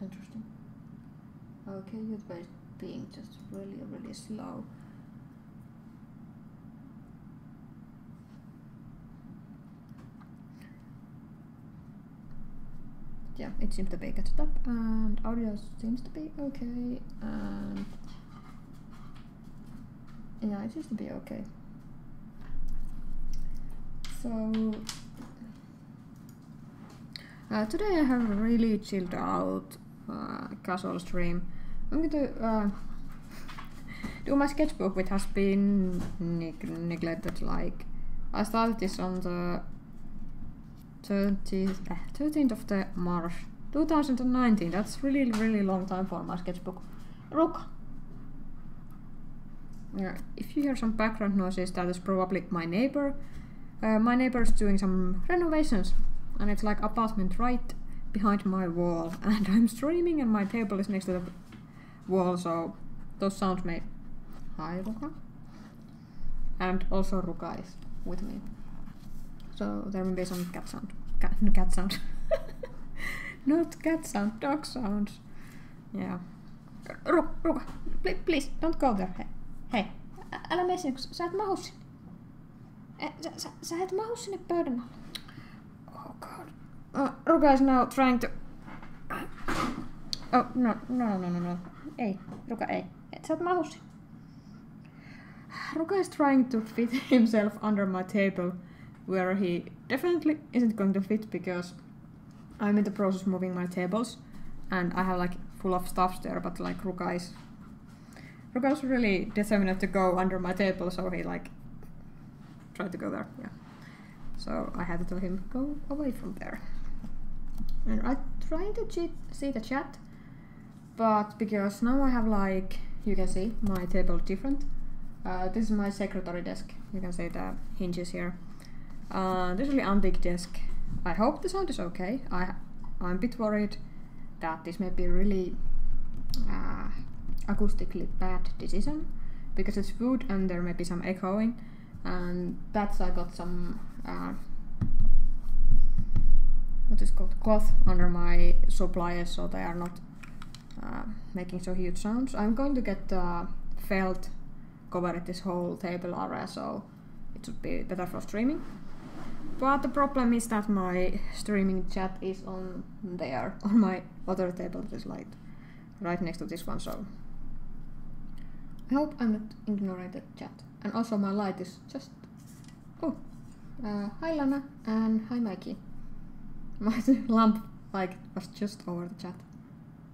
Interesting. Okay, you guys being just really slow. Yeah, it seems to be catched up and audio seems to be okay, and yeah, it seems to be okay. So today I have a really chilled out casual stream. I'm going to do my sketchbook, which has been neglected. Like, I started this on the 13th of the March 2019. That's really long time for my sketchbook. Ruka. If you hear some background noises, that is probably my neighbor. My neighbor is doing some renovations, and it's like apartment right behind my wall, and I'm streaming and my table is next to the wall, so those sounds made. Hi Ruka. And also Ruka is with me, so there will be some cat sound. Cat sound. Not cat sound, dog sounds. Yeah. Ruka, please don't go there. Hei. Älä mene sinne, kun sä et mahu sinne. Sä et mahu sinne pöydän alle. Oh god. Ruka is now trying to... Oh, no. Ei, Ruka, ei. Sä et mahu sinne. Ruka is trying to fit himself under my table, where he definitely isn't going to fit, because I'm in the process of moving my tables and I have like full of stuff there, but like Ruka is really determined to go under my table, so he like tried to go there, yeah. So I had to tell him, go away from there. And I tried to see the chat, but because now I have like, you can see my table different. This is my secretary desk, you can see the hinges here. This really antique desk. I hope the sound is okay. I'm a bit worried that this may be really acoustically bad decision, because it's wood and there may be some echoing, and that's I got some what is called cloth under my suppliers, so they are not making so huge sounds. I'm going to get felt covered this whole table area, so it should be better for streaming. But the problem is that my streaming chat is on there, on my other table that is like right next to this one, so I hope I'm not ignoring the chat. And also my light is just... Oh! Hi Lana and hi Mikey. My lamp like was just over the chat.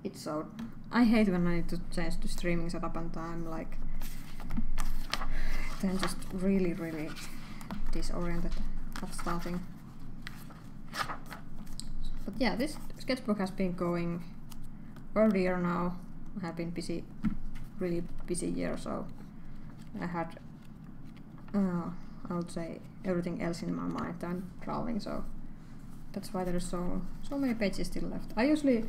It's so... I hate when I need to change the streaming setup and I'm like... Then just really disoriented at starting. But yeah, this sketchbook has been going over a year now. I have been busy, really busy year, so I had, I would say, everything else in my mind than drawing, so that's why there are so many pages still left. I usually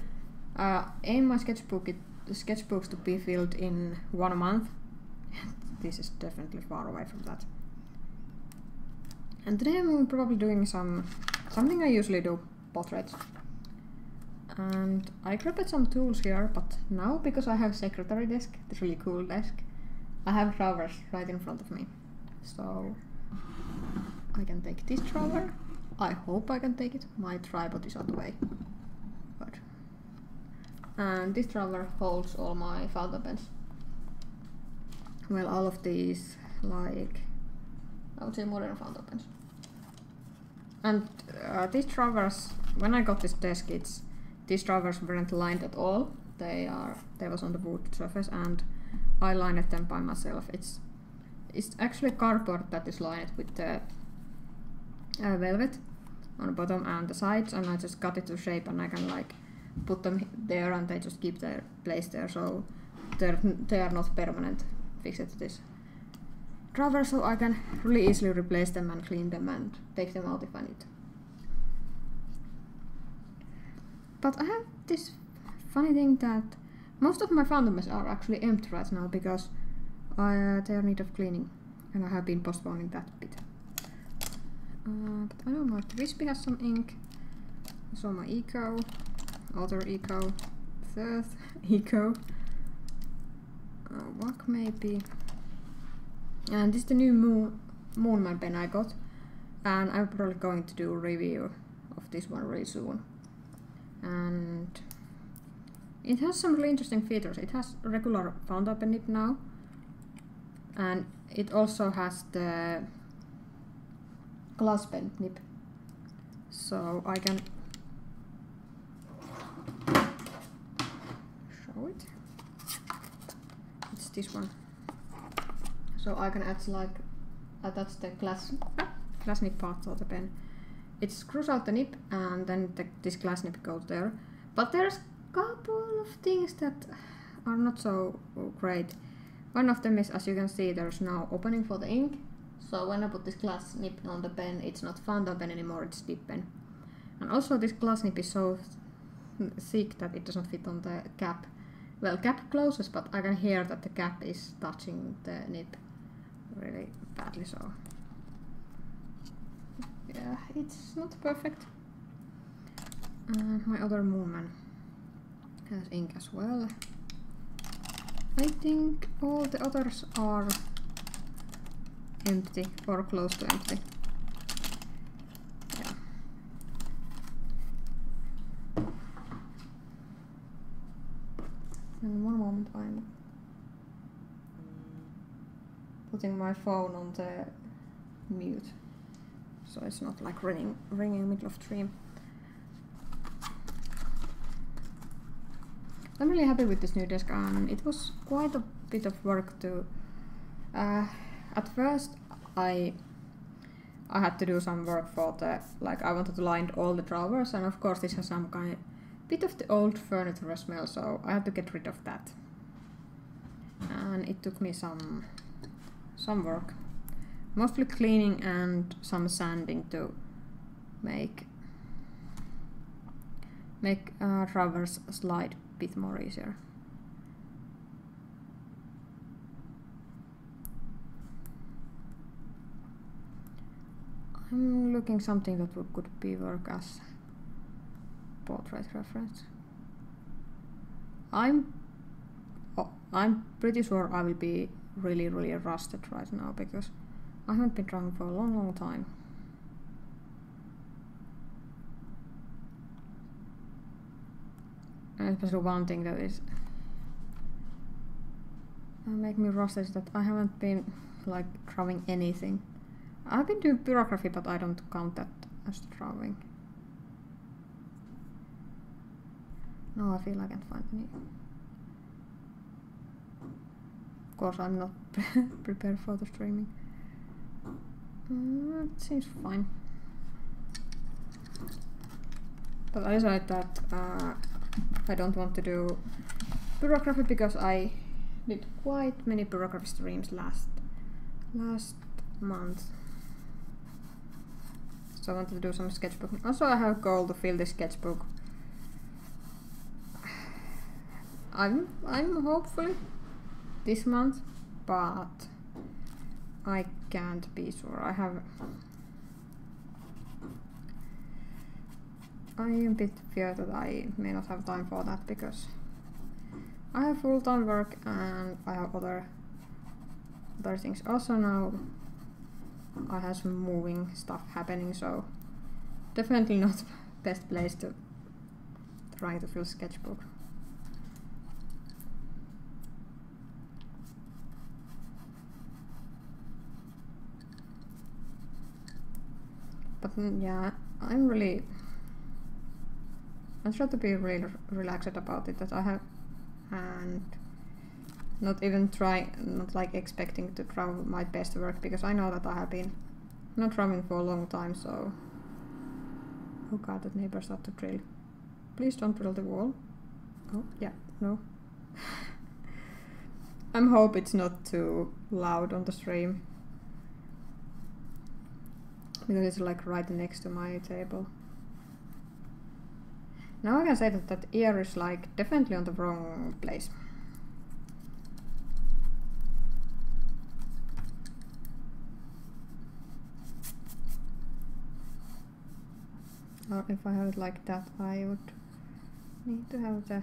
aim my sketchbooks to be filled in 1 month. This is definitely far away from that. And today I'm probably doing something I usually do, portraits. And I grabbed some tools here, but now because I have secretary desk, this really cool desk, I have drawers right in front of me. So I can take this drawer. I hope I can take it. My tripod is out the way. But. And this drawer holds all my fountain pens. Well, all of these, like, I would say modern fountain pens. And these drawers, when I got this desk, these drawers weren't lined at all. They was on the wood surface, and I lined them by myself. It's actually cardboard that is lined with the velvet on the bottom and the sides, and I just cut it to shape, and I can like put them there, and they just keep their place there, so they are not permanent. Fixed this drawer, so I can really easily replace them and clean them and take them out if I need. But I have this funny thing that Most of my fandoms are actually empty right now because they are in need of cleaning, and I have been postponing that a bit. But I don't know if the Wispy has some ink. So my Eco, Other Eco, Third Eco, Wack maybe. And this is the new Moonman pen I got, and I'm probably going to do a review of this one really soon. And it has some really interesting features. It has regular fountain pen nib now, and it also has the glass pen nib, so I can show it. It's this one, so I can attach the glass nib part of the pen. It screws out the nib, and then this glass nib goes there. But there's a couple of things that are not so great. One of them is, as you can see, there's no opening for the ink. So when I put this glass nib on the pen, it's not fountain pen anymore, it's dip pen. And also this glass nib is so thick that it doesn't fit on the cap. Well, cap closes, but I can hear that the cap is touching the nib really badly, so... yeah, it's not perfect. My other Moonman has ink as well. I think all the others are empty or close to empty. Yeah. And one moment, I'm putting my phone on the mute, so it's not like ringing in the middle of stream. I'm really happy with this new desk, and it was quite a bit of work to... at first I had to do some work for the... like, I wanted to line all the drawers, and of course this has some kind of bit of the old furniture smell, so I had to get rid of that. And it took me some work. Mostly cleaning and some sanding to make drawers slide a bit more easier. I'm looking something that could be work as portrait reference. I'm pretty sure I will be really rusted right now because I haven't been drawing for a long time. And especially one thing that is make me rusted is that I haven't been like drawing anything. I've been doing pyrography, but I don't count that as drawing. No, I feel I can't find any. Of course, I'm not prepared for the streaming. It seems fine. But I decided that I don't want to do pyrography because I did quite many pyrography streams last month. So I wanted to do some sketchbook. Also I have a goal to fill this sketchbook. I'm hopefully this month, but I can't be sure. I am a bit feared that I may not have time for that because I have full-time work and I have other things. Also now I have some moving stuff happening, so definitely not best place to try to fill sketchbook. Yeah, I try to be really relaxed about it, that I have, and not like expecting to draw my best work, because I know that I have been not drawing for a long time, so... Oh god, that neighbors had to drill. Please don't drill the wall. Oh, yeah, no. I hope it's not too loud on the stream, because it's like right next to my table. Now I can say that that ear is like definitely on the wrong place. Or if I have it like that, I would need to have the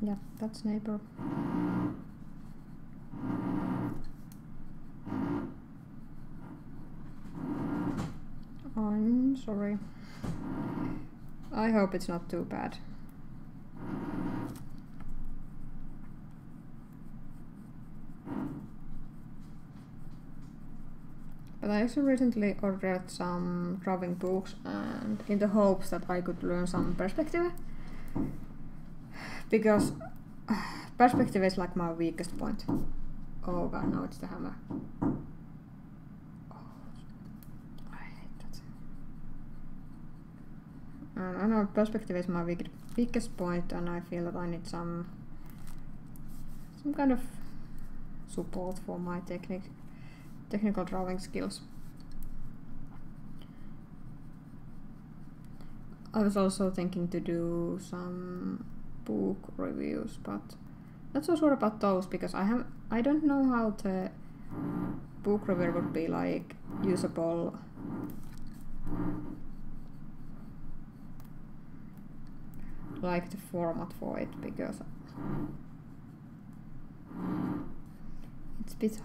yeah, that's neighbor. I'm sorry. I hope it's not too bad. But I actually recently ordered some drawing books and in the hopes that I could learn some perspective. Because perspective is like my weakest point. Oh god, now it's the hammer. Oh, I hate that. I know perspective is my weakest point, and I feel that I need some kind of support for my technical drawing skills. I was also thinking to do some book reviews, but not so sure about those because I don't know how the book review would be like usable like the format for it, because it's bit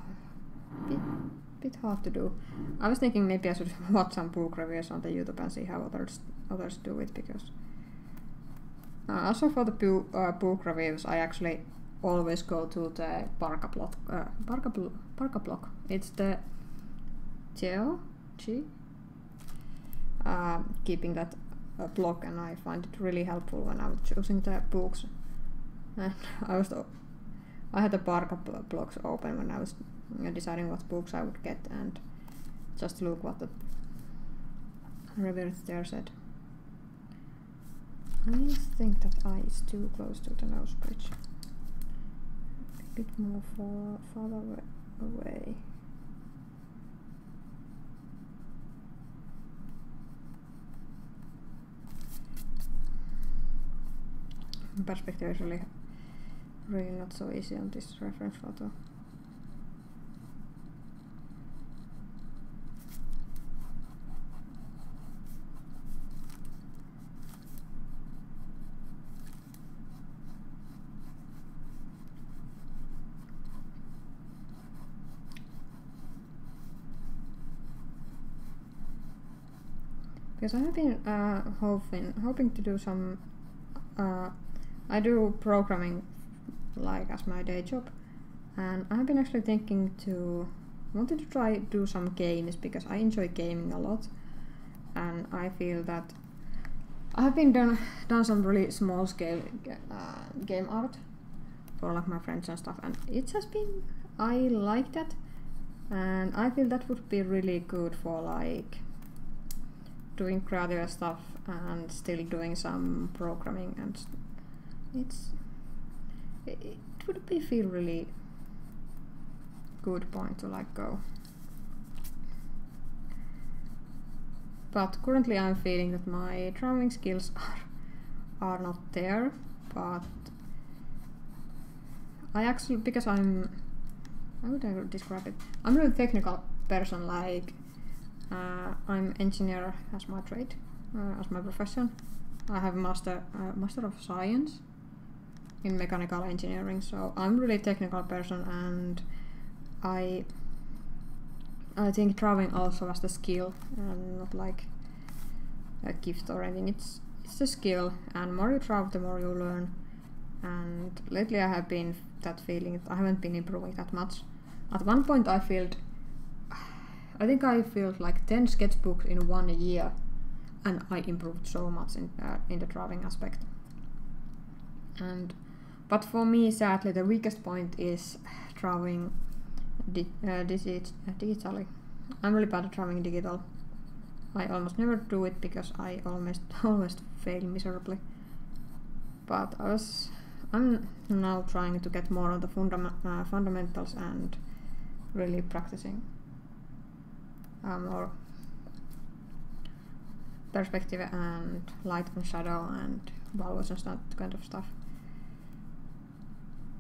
hard to do. I was thinking maybe I should watch some book reviews on the YouTube and see how others do it, because also for the book reviews, I actually always go to the Parka blog. It's the keeping that blog, and I find it really helpful when I'm choosing the books. And I had the Parka blogs open when I was deciding what books I would get, and just look what the reviews there said. I think that eye is too close to the nose bridge. A bit more farther away. Perspective is really not so easy on this reference photo. Because I have been hoping to do some. I do programming like as my day job, and I've been actually thinking to wanted to try do some games because I enjoy gaming a lot, and I feel that I've been done some really small scale game art for like my friends and stuff, and it has been I like that, and I feel that would be really good for like doing creative stuff and still doing some programming, and it would be feel really good point to like go. But currently I'm feeling that my drawing skills are not there, but I actually, because how would I describe it? I'm a really technical person, like I'm engineer as my trade, as my profession. I have master of science in mechanical engineering, so I'm really technical person, and I think drawing also as a skill and not like a gift or anything. It's a skill, and more you draw, the more you learn. And lately I have been that feeling that I haven't been improving that much. At one point I think I filled like 10 sketchbooks in 1 year, and I improved so much in the drawing aspect. But for me, sadly, the weakest point is drawing digitally. I'm really bad at drawing digital. I almost never do it because I almost fail miserably. But I'm now trying to get more on the fundamentals and really practicing more perspective and light and shadow and values and that kind of stuff.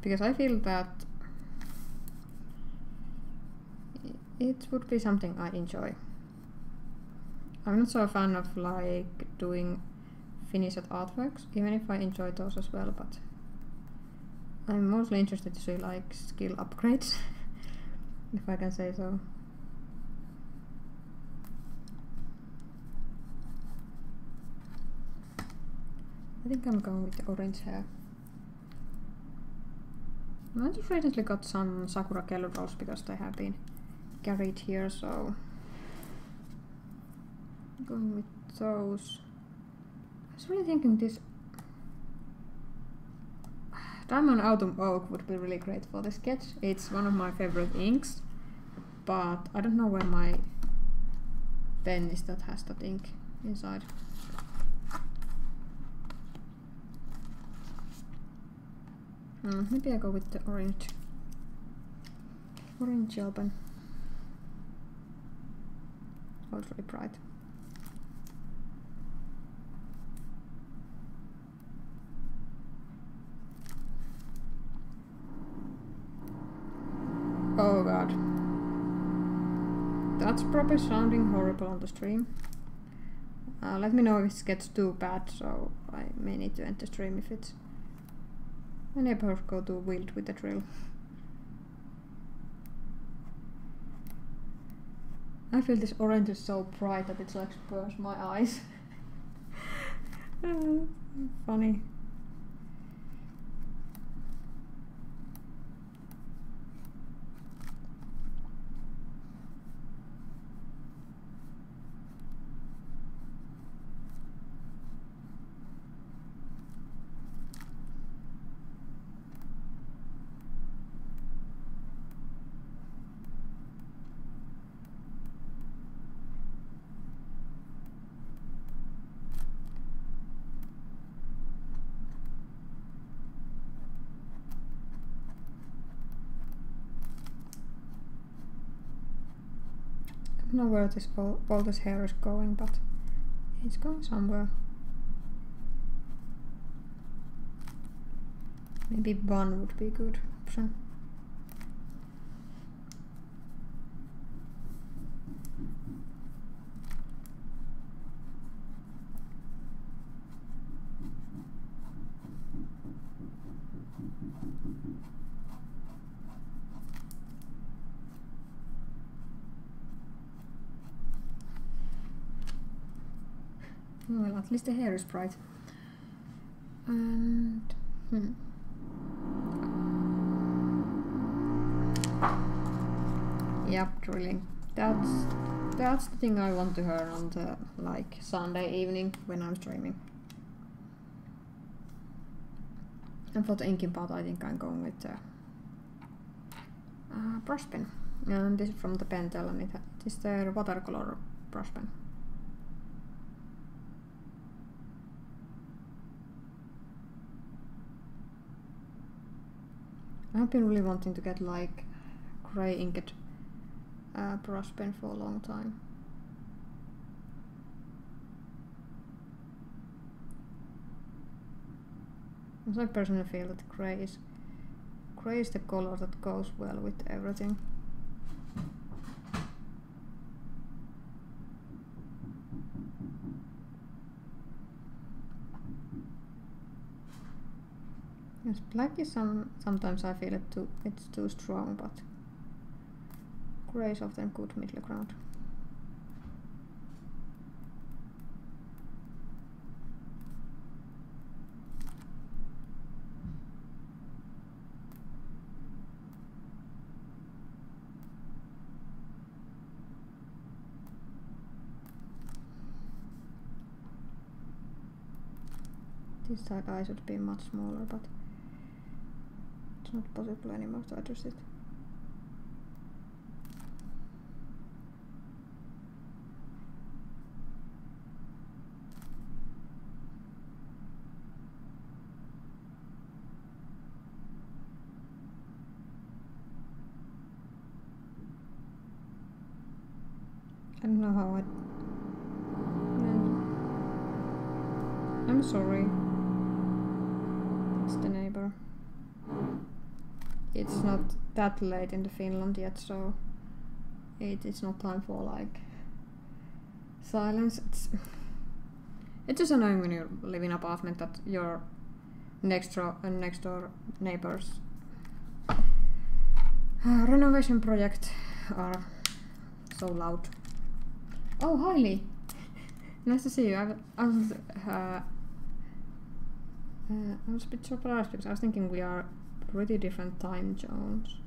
Because I feel that it would be something I enjoy. I'm not so a fan of like doing finished artworks, even if I enjoy those as well, but I'm mostly interested to see like skill upgrades, if I can say so. I think I'm going with the orange hair. I just recently got some Sakura color rolls because they have been carried here, so I'm going with those. I was really thinking this Diamond Autumn Oak would be really great for the sketch. It's one of my favorite inks, but I don't know where my pen is that has that ink inside. Maybe I go with the orange gel pen. It's really bright. Oh god. That's probably sounding horrible on the stream. Let me know if it gets too bad, so I may need to end the stream if it's... My neighbors go too wild with the drill. I feel this orange is so bright that it's like burns my eyes. Funny. I don't know where this all this hair is going, but it's going somewhere. Maybe bun would be a good option. Well, at least the hair is bright. And... Yep, drilling. That's the thing I want to hear on the, like, Sunday evening when I'm streaming. And for the inking part, I think I'm going with the brush pen. And this is from the Pentel, and it is their watercolor brush pen. I've been really wanting to get like grey inked brush pen for a long time. I personally feel that grey is the color that goes well with everything. Yes, black is sometimes I feel it's too strong, but grey is often good middle ground. This side eye should be much smaller, but it's not possible anymore to adjust it. I don't know how it... Yeah. I'm sorry. It's the neighbor. It's not that late in the Finland yet, so it is not time for like silence. It's just annoying when you live in an apartment that your next door neighbors renovation project are so loud. Oh, hi Lee. Nice to see you. I was a bit surprised because I was thinking we are pretty different time zones.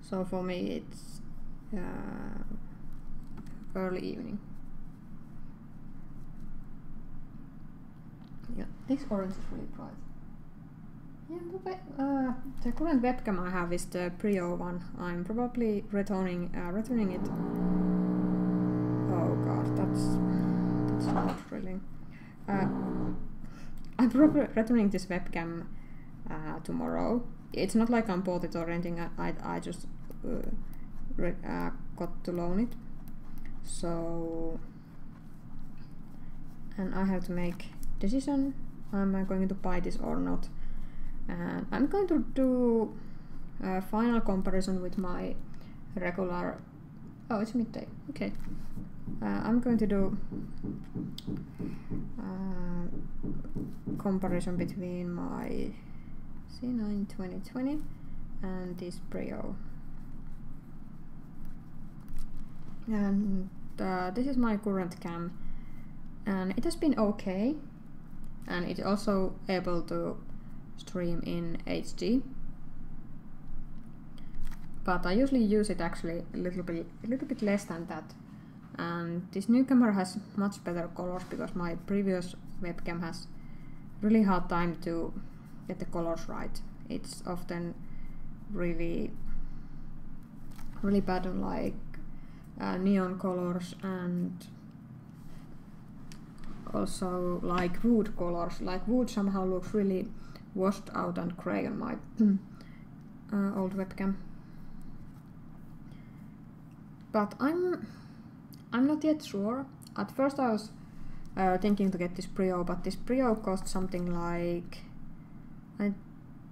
So for me it's early evening. Yeah, this orange is really bright. Yeah, the current webcam I have is the Brio one. I'm probably returning it. Oh god, that's not thrilling. I'm probably returning this webcam tomorrow. It's not like I bought it or renting. I just got to loan it. So, and I have to make decision. Am I going to buy this or not? And I'm going to do a final comparison with my regular... Oh, it's midday. Okay. I'm going to do comparison between my C9 2020 and this Brio. And this is my current cam. And it has been okay. And it's also able to stream in HD, but I usually use it actually a little bit less than that. And this new camera has much better colors because my previous webcam has really hard time to get the colors right. It's often really bad on like neon colors and also like wood colors. Like wood somehow looks really washed out and grey on my old webcam. But I'm not yet sure. At first I was thinking to get this Brio, but this Brio costs something like, I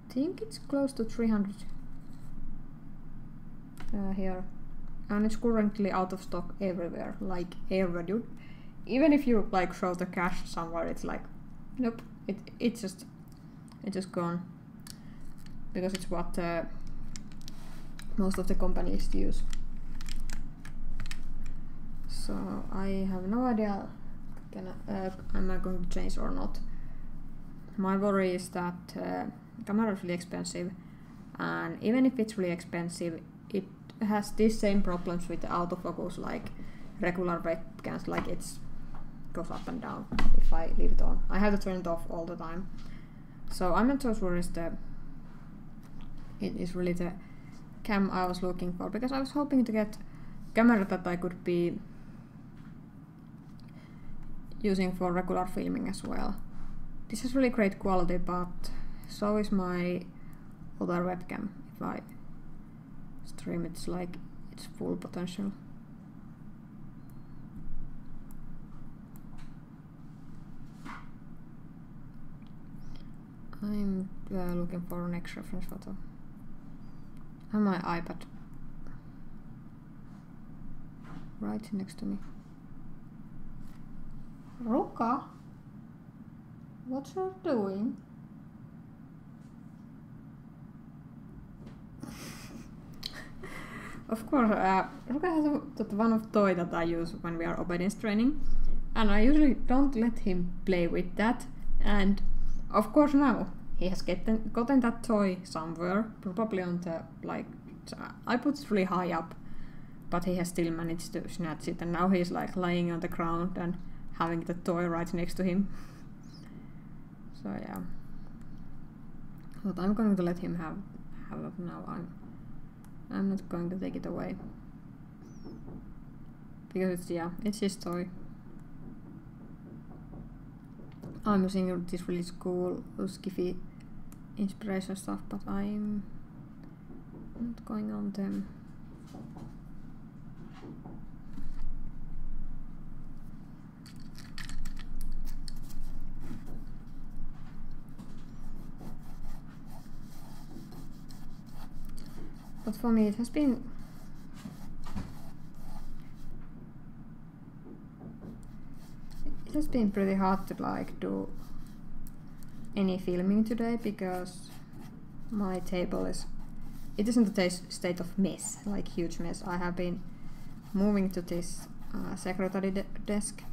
think it's close to 300 here, and it's currently out of stock everywhere, like everywhere. Even if you like show the cash somewhere, it's like nope, it's just gone, because it's what most of the companies use. So I have no idea am I going to change or not. My worry is that camera is really expensive, and even if it's really expensive, it has these same problems with the autofocus like regular webcams. Like it goes up and down if I leave it on. I have to turn it off all the time. So I'm not so sure it is really the cam I was looking for, because I was hoping to get a camera that I could be using for regular filming as well. This is really great quality, but so is my other webcam. If I stream, it's like its full potential. I'm looking for an extra reference photo. And my iPad. Right next to me. Ruka? What you doing? Of course, Ruka has that one of toy that I use when we are obedience training. And I usually don't let him play with that. And of course now he has gotten that toy somewhere, probably on the, like, I put it really high up, but he has still managed to snatch it, and now he's like lying on the ground and having the toy right next to him. So yeah, but I'm going to let him have it now. I'm not going to take it away, because it's his toy. I'm using this really cool skiffy inspiration stuff, but I'm not going on them. But for me it has been pretty hard to like do any filming today, because my table is, it isn't a state of mess, like huge mess. I have been moving to this secretary desk,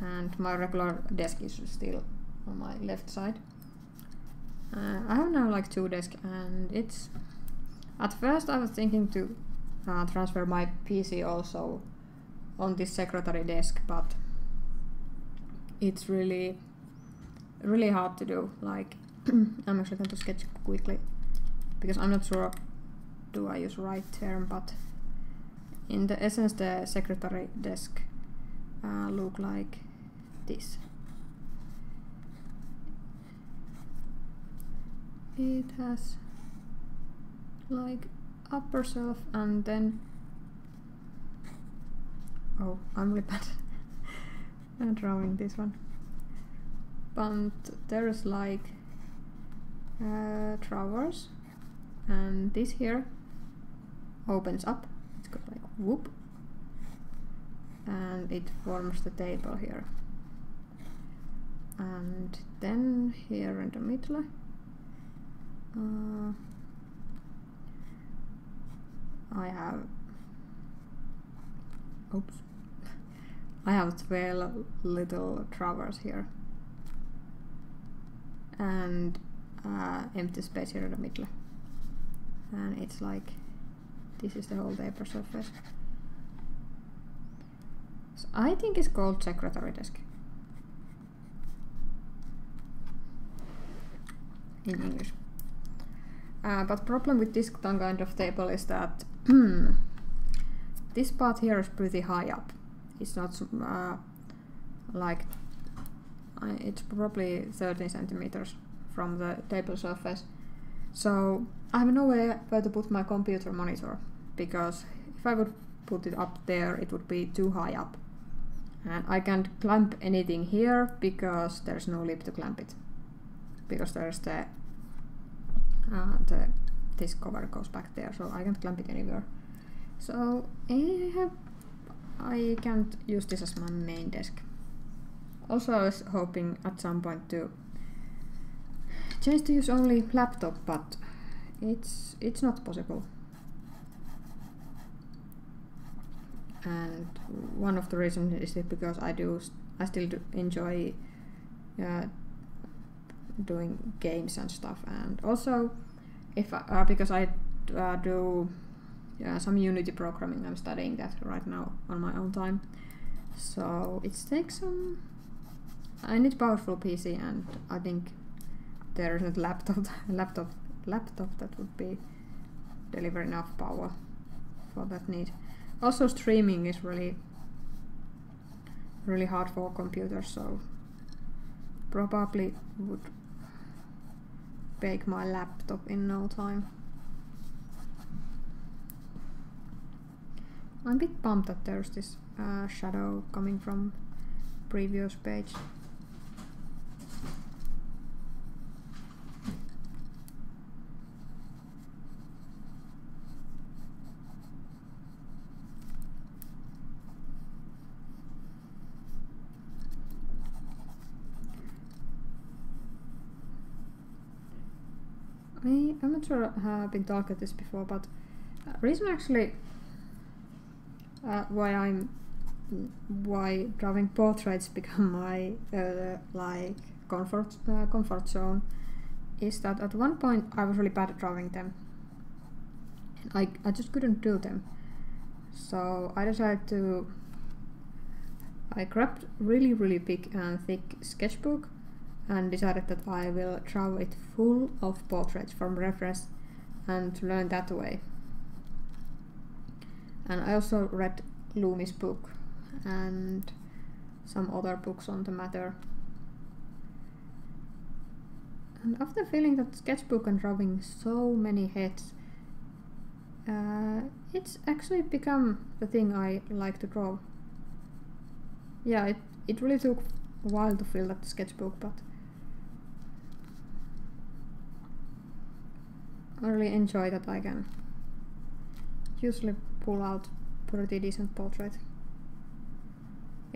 and my regular desk is still on my left side. I have now like two desks, and it's, at first I was thinking to transfer my PC also on this secretary desk, but it's really hard to do, like I'm actually going to sketch quickly because I'm not sure do I use right term, but in the essence the secretary desk look like this. It has like upper shelf and then, oh, I'm really bad at drawing this one, but there is like drawers, and this here opens up, it's got like whoop, and it forms the table here, and then here in the middle I have, oops, I have 12 little drawers here and empty space here in the middle, and it's like this is the whole paper surface. So I think it's called secretary desk in English, but problem with this kind of table is that this part here is pretty high up. It's not like, it's probably 13 centimeters from the table surface. So I have no way where to put my computer monitor, because if I would put it up there, it would be too high up. And I can't clamp anything here because there's no lip to clamp it, because there's the this cover goes back there, so I can't clamp it anywhere. So I can't use this as my main desk. Also, I was hoping at some point to change to use only laptop, but it's not possible. And one of the reasons is that because I still enjoy doing games and stuff, and also if because I do. Yeah, some Unity programming, I'm studying that right now on my own time. So it takes some... I need powerful PC, and I think there isn't laptop that would be deliver enough power for that need. Also streaming is really hard for computers, so probably would bake my laptop in no time. I'm a bit pumped that there's this shadow coming from previous page. I'm not sure I've been talking about this before, but reason actually why drawing portraits become my like comfort zone is that at one point I was really bad at drawing them, and I just couldn't do them. So I decided to, I grabbed really big and thick sketchbook and decided that I will draw it full of portraits from reference and learn that way. And I also read Loomis' book and some other books on the matter. And after feeling that sketchbook and drawing so many heads, It's actually become the thing I like to draw. Yeah, it really took a while to fill that sketchbook, but I really enjoy that I can usually pull out pretty decent portrait.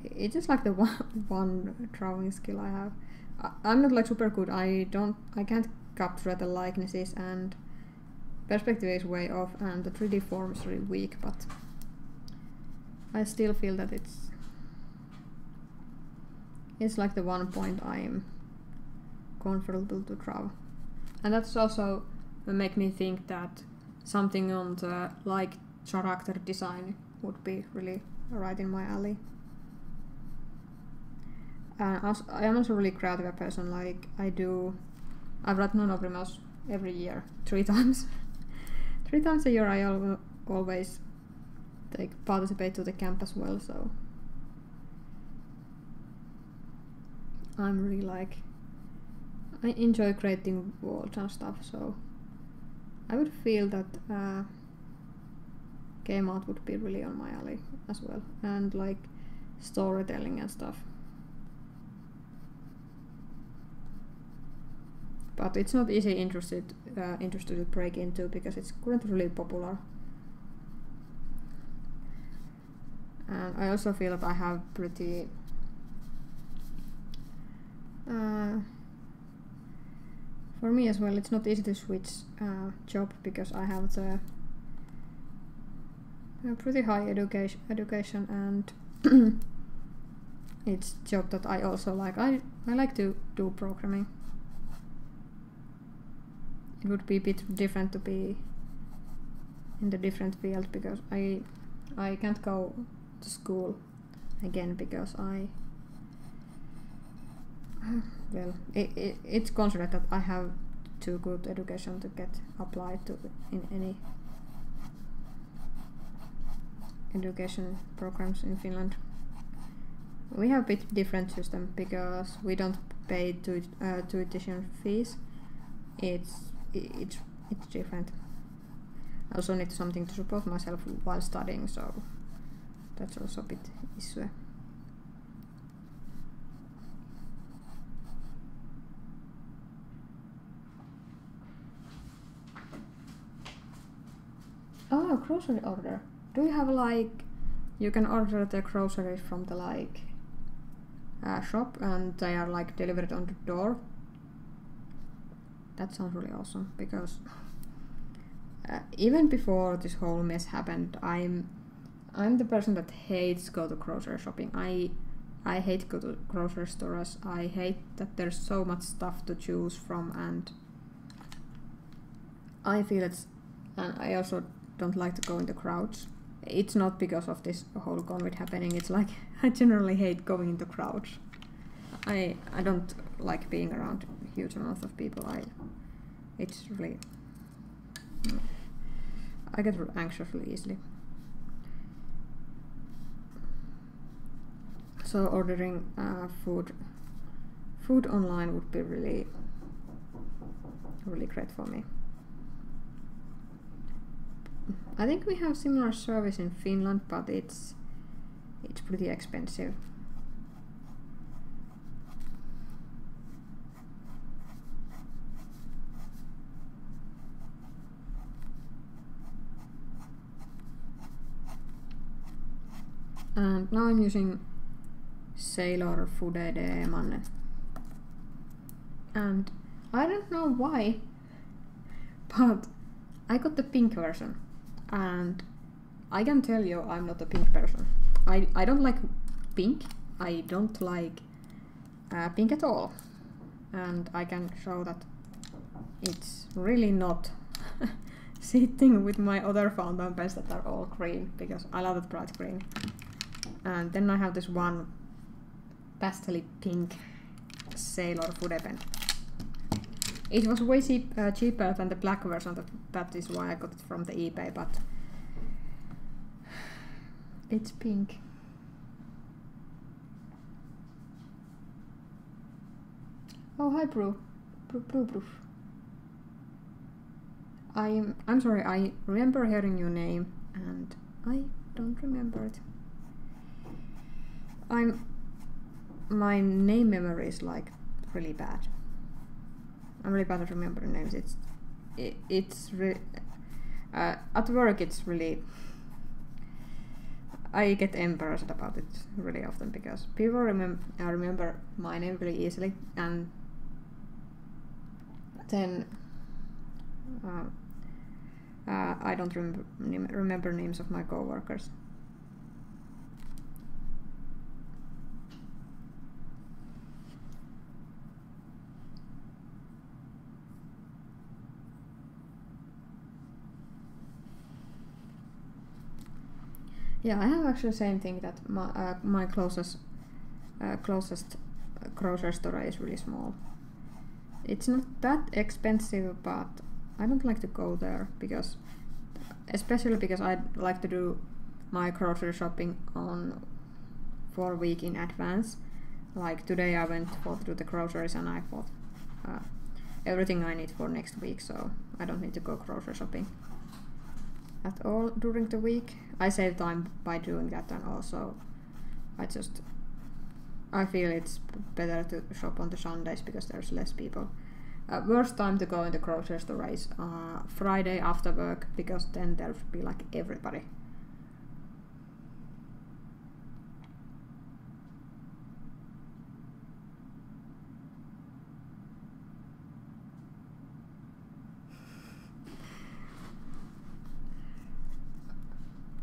It's just like the one drawing skill I have. I'm not like super good. I can't capture the likenesses, and perspective is way off, and the 3D form is really weak, but I still feel that it's like the one point I'm comfortable to draw. And that's also make me think that something on the like character design would be really right in my alley. I am also really creative a person, like I've read NaNoWriMo every year, 3 times. 3 times a year I always participate to the camp as well, so I'm really like, I enjoy creating worlds and stuff, so I would feel that game art would be really on my alley as well, and like storytelling and stuff. But it's not easy industry to break into, because it's currently really popular. And I also feel that I have pretty for me as well, it's not easy to switch job, because I have the pretty high education, and it's job that I also like. I like to do programming. It would be a bit different to be in the different field, because I can't go to school again, because well, it's considered that I have too good education to get applied to in any education programs in Finland. We have a bit different system, because we don't pay tuition fees. It's different. I also need something to support myself while studying, so that's also a bit issue. Oh, grocery order. Do you have like, you can order the groceries from the like shop, and they are like delivered on the door? That sounds really awesome, because even before this whole mess happened, I'm the person that hates go to grocery shopping. I hate go to grocery stores. I hate that there's so much stuff to choose from, and I feel it's, and I also don't like to go in the crowds. It's not because of this whole COVID happening, it's like I generally hate going in the crowds. I don't like being around huge amounts of people. It's really, I get anxious really easily. So ordering food online would be really, really great for me. I think we have similar service in Finland, but it's pretty expensive. And now I'm using Sailor Fudedemanne. And I don't know why, but I got the pink version, and I can tell you I'm not a pink person. I don't like pink. I don't like pink at all. And I can show that it's really not sitting with my other fountain pens that are all green, because I love that bright green. And then I have this one pastel pink Sailor Fude pen. It was way cheaper than the black version, that is why I got it from the eBay, but it's pink. Oh, hi Brew. I'm sorry, I remember hearing your name and I don't remember it. My name memory is like really bad. I'm really bad at remembering names. It's at work it's really, I get embarrassed about it really often because people remember my name really easily, and then I don't remember names of my coworkers. Yeah, I have actually the same thing that my my closest grocery store is really small. It's not that expensive, but I don't like to go there because, especially because I like to do my grocery shopping on for a week in advance. Like today, I went forth to the groceries and I bought everything I need for next week, so I don't need to go grocery shopping at all during the week. I save time by doing that, and also I feel it's better to shop on the Sundays because there's less people. Worst time to go in the grocery store is Friday after work, because then there'll be like everybody.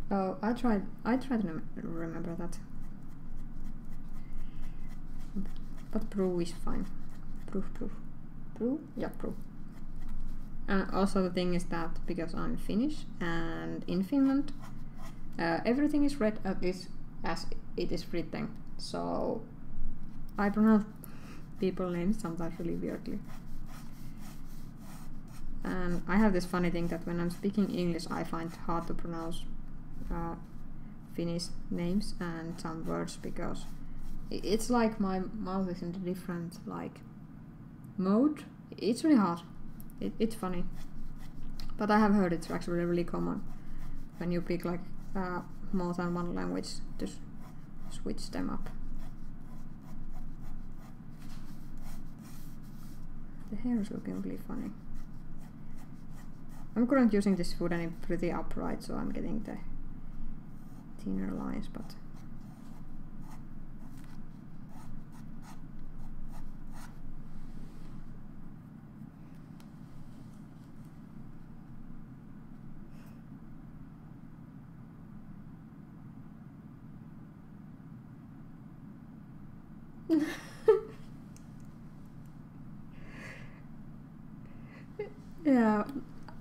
Oh, I tried to remember that. But brew is fine. Brew? Yeah, brew. And also the thing is that because I'm Finnish and in Finland, everything is read as it is written. So I pronounce people's names sometimes really weirdly. And I have this funny thing that when I'm speaking English, I find it hard to pronounce Finnish names and some words, because it's like my mouth is in a different like mode. It's really hard. It's funny, but I have heard it's actually really common when you pick like more than one language to switch them up. The hair is looking really funny. I'm currently using this food and it's pretty upright, so I'm getting the thinner lines, but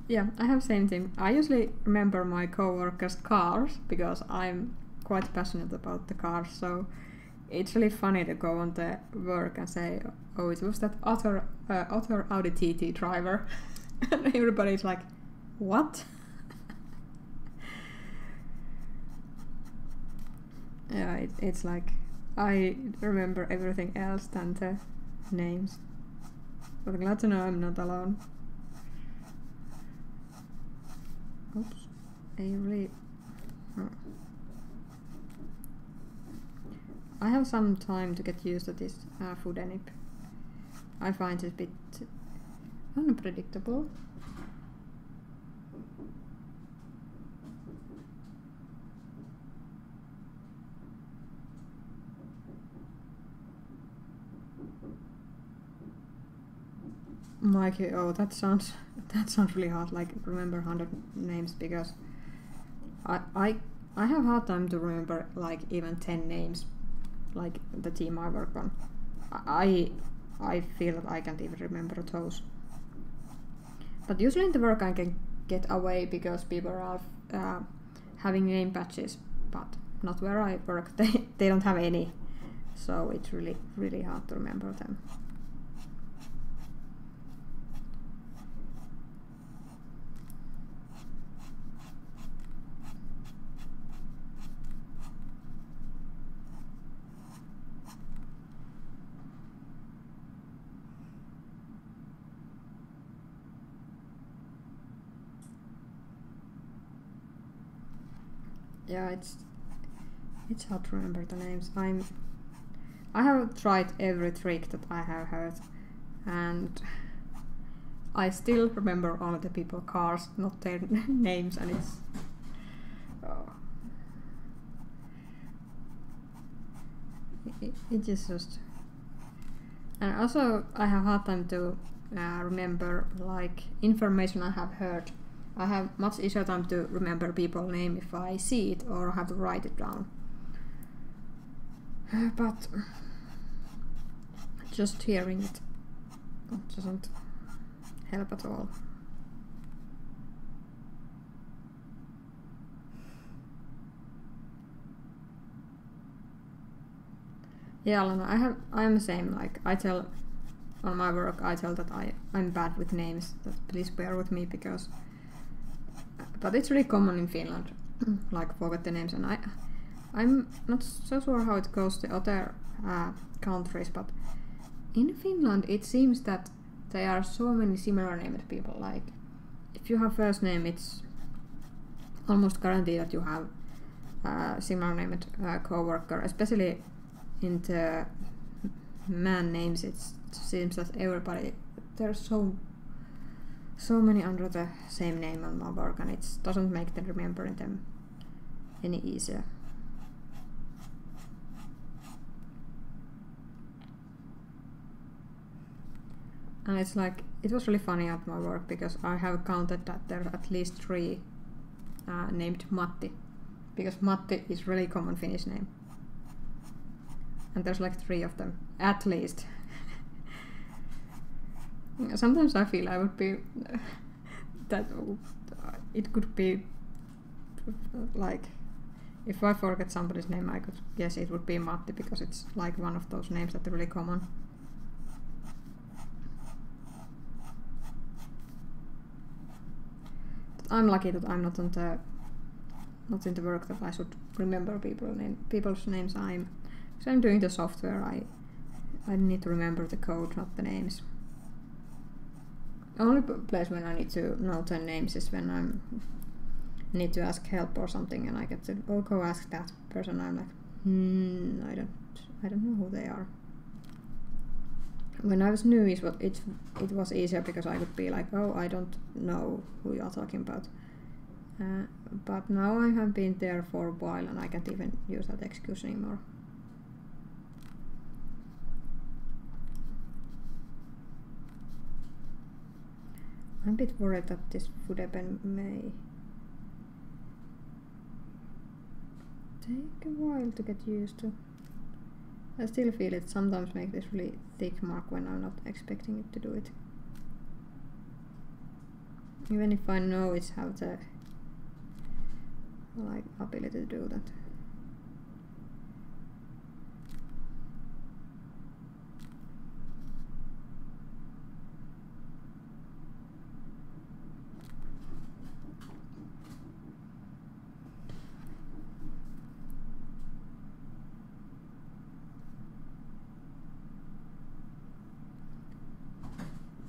yeah, I have same thing. I usually remember my coworkers' cars because I'm quite passionate about the cars, so it's really funny to go on the work and say, oh, it was that other Audi TT driver. And everybody's like, what? Yeah, it's like I remember everything else than the names. But I'm glad to know I'm not alone. Oops, I have some time to get used to this food anip. I find it a bit unpredictable. Mikey, oh, that sounds really hard. Like remember 100 names, because I have hard time to remember like even 10 names, like the team I work on. I feel that I can't even remember those. But usually in the work I can get away because people are having name patches, but not where I work. They don't have any, so it's really hard to remember them. yeah, it's hard to remember the names. I have tried every trick that I have heard, and I still remember all the people's cars, not their names, and it's... Oh. It is just... And also I have hard time to remember like information I have heard. I have much easier time to remember people's name if I see it or have to write it down. But just hearing it doesn't help at all. Yeah, Lana, I'm the same. Like, I tell on my work, I tell that I'm bad with names. That please bear with me because. But it's really common in Finland, like forget the names, and I'm not so sure how it goes to other countries, but in Finland it seems that there are so many similar named people. Like, if you have first name, it's almost guaranteed that you have a similar named coworker. Especially in the man names, it seems that everybody, there's so many under the same name on my work, and it doesn't make them remembering them any easier. And it's like, it was really funny at my work because I have counted that there are at least 3 named Matti, because Matti is really common Finnish name, and there's like 3 of them at least. Sometimes I feel I would be that it could be like, if I forget somebody's name, I could guess it would be Matti because it's like one of those names that are really common. But I'm lucky that I'm not in the work that I should remember people's names. Because I'm doing the software, I need to remember the code, not the names. Only place when I need to know the names is when I need to ask help or something, and I get to go ask that person. I'm like, I don't know who they are. When I was new, it was easier because I could be like, oh, I don't know who you are talking about. But now I have been there for a while, and I can't even use that excuse anymore. I'm a bit worried that this Fudepen may take a while to get used to. I still feel it sometimes makes this really thick mark when I'm not expecting it to do it. Even if I know it's how the like ability to do that.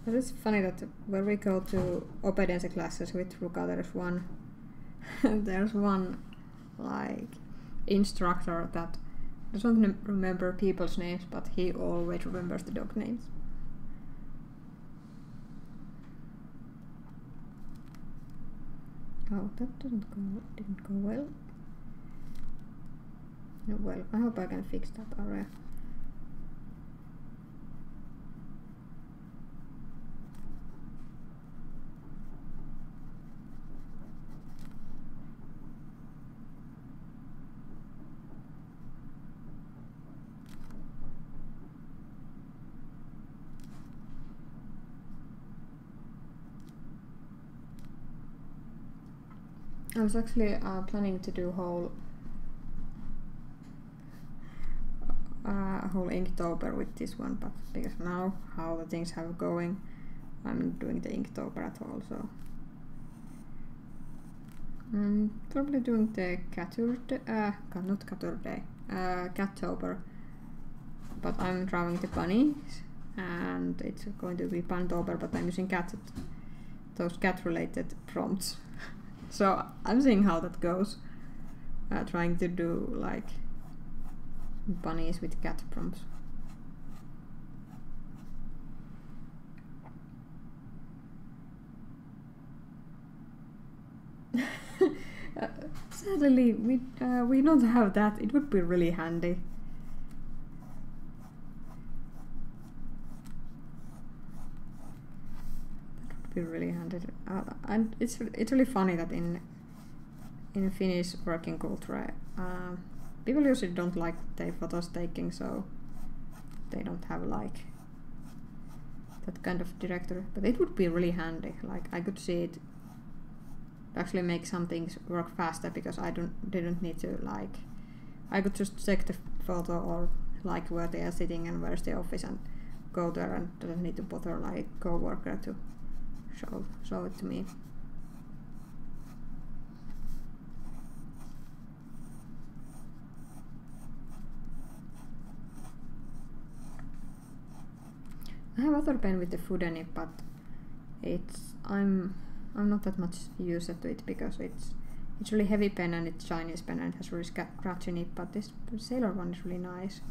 But it's funny that when we go to open dance classes with Ruka, there's one like instructor that doesn't remember people's names, but he always remembers the dog names. Oh, that didn't go well. No, well, I hope I can fix that area. I was actually planning to do whole Inktober with this one, but because now how the things have going, I'm not doing the Inktober at all. So I'm probably doing the Cattober, but I'm drawing the bunnies, and it's going to be Pantober, but I'm using those cat related prompts. So I'm seeing how that goes. trying to do like bunnies with cat prompts. Sadly, we don't have that. It would be really handy. That would be really handy. And it's really funny that in Finnish working culture, people usually don't like their photos taking, so they don't have like that kind of director. But it would be really handy. Like I could see it. Actually make some things work faster because I didn't need to like, I could just check the photo or like where they are sitting and where's the office and go there and didn't need to bother like coworker to show it to me. I have other pen with the food in it, but it's I'm not that much used to it because it's really heavy pen and it's Chinese pen and it has really scratch in it, but this Sailor one is really nice.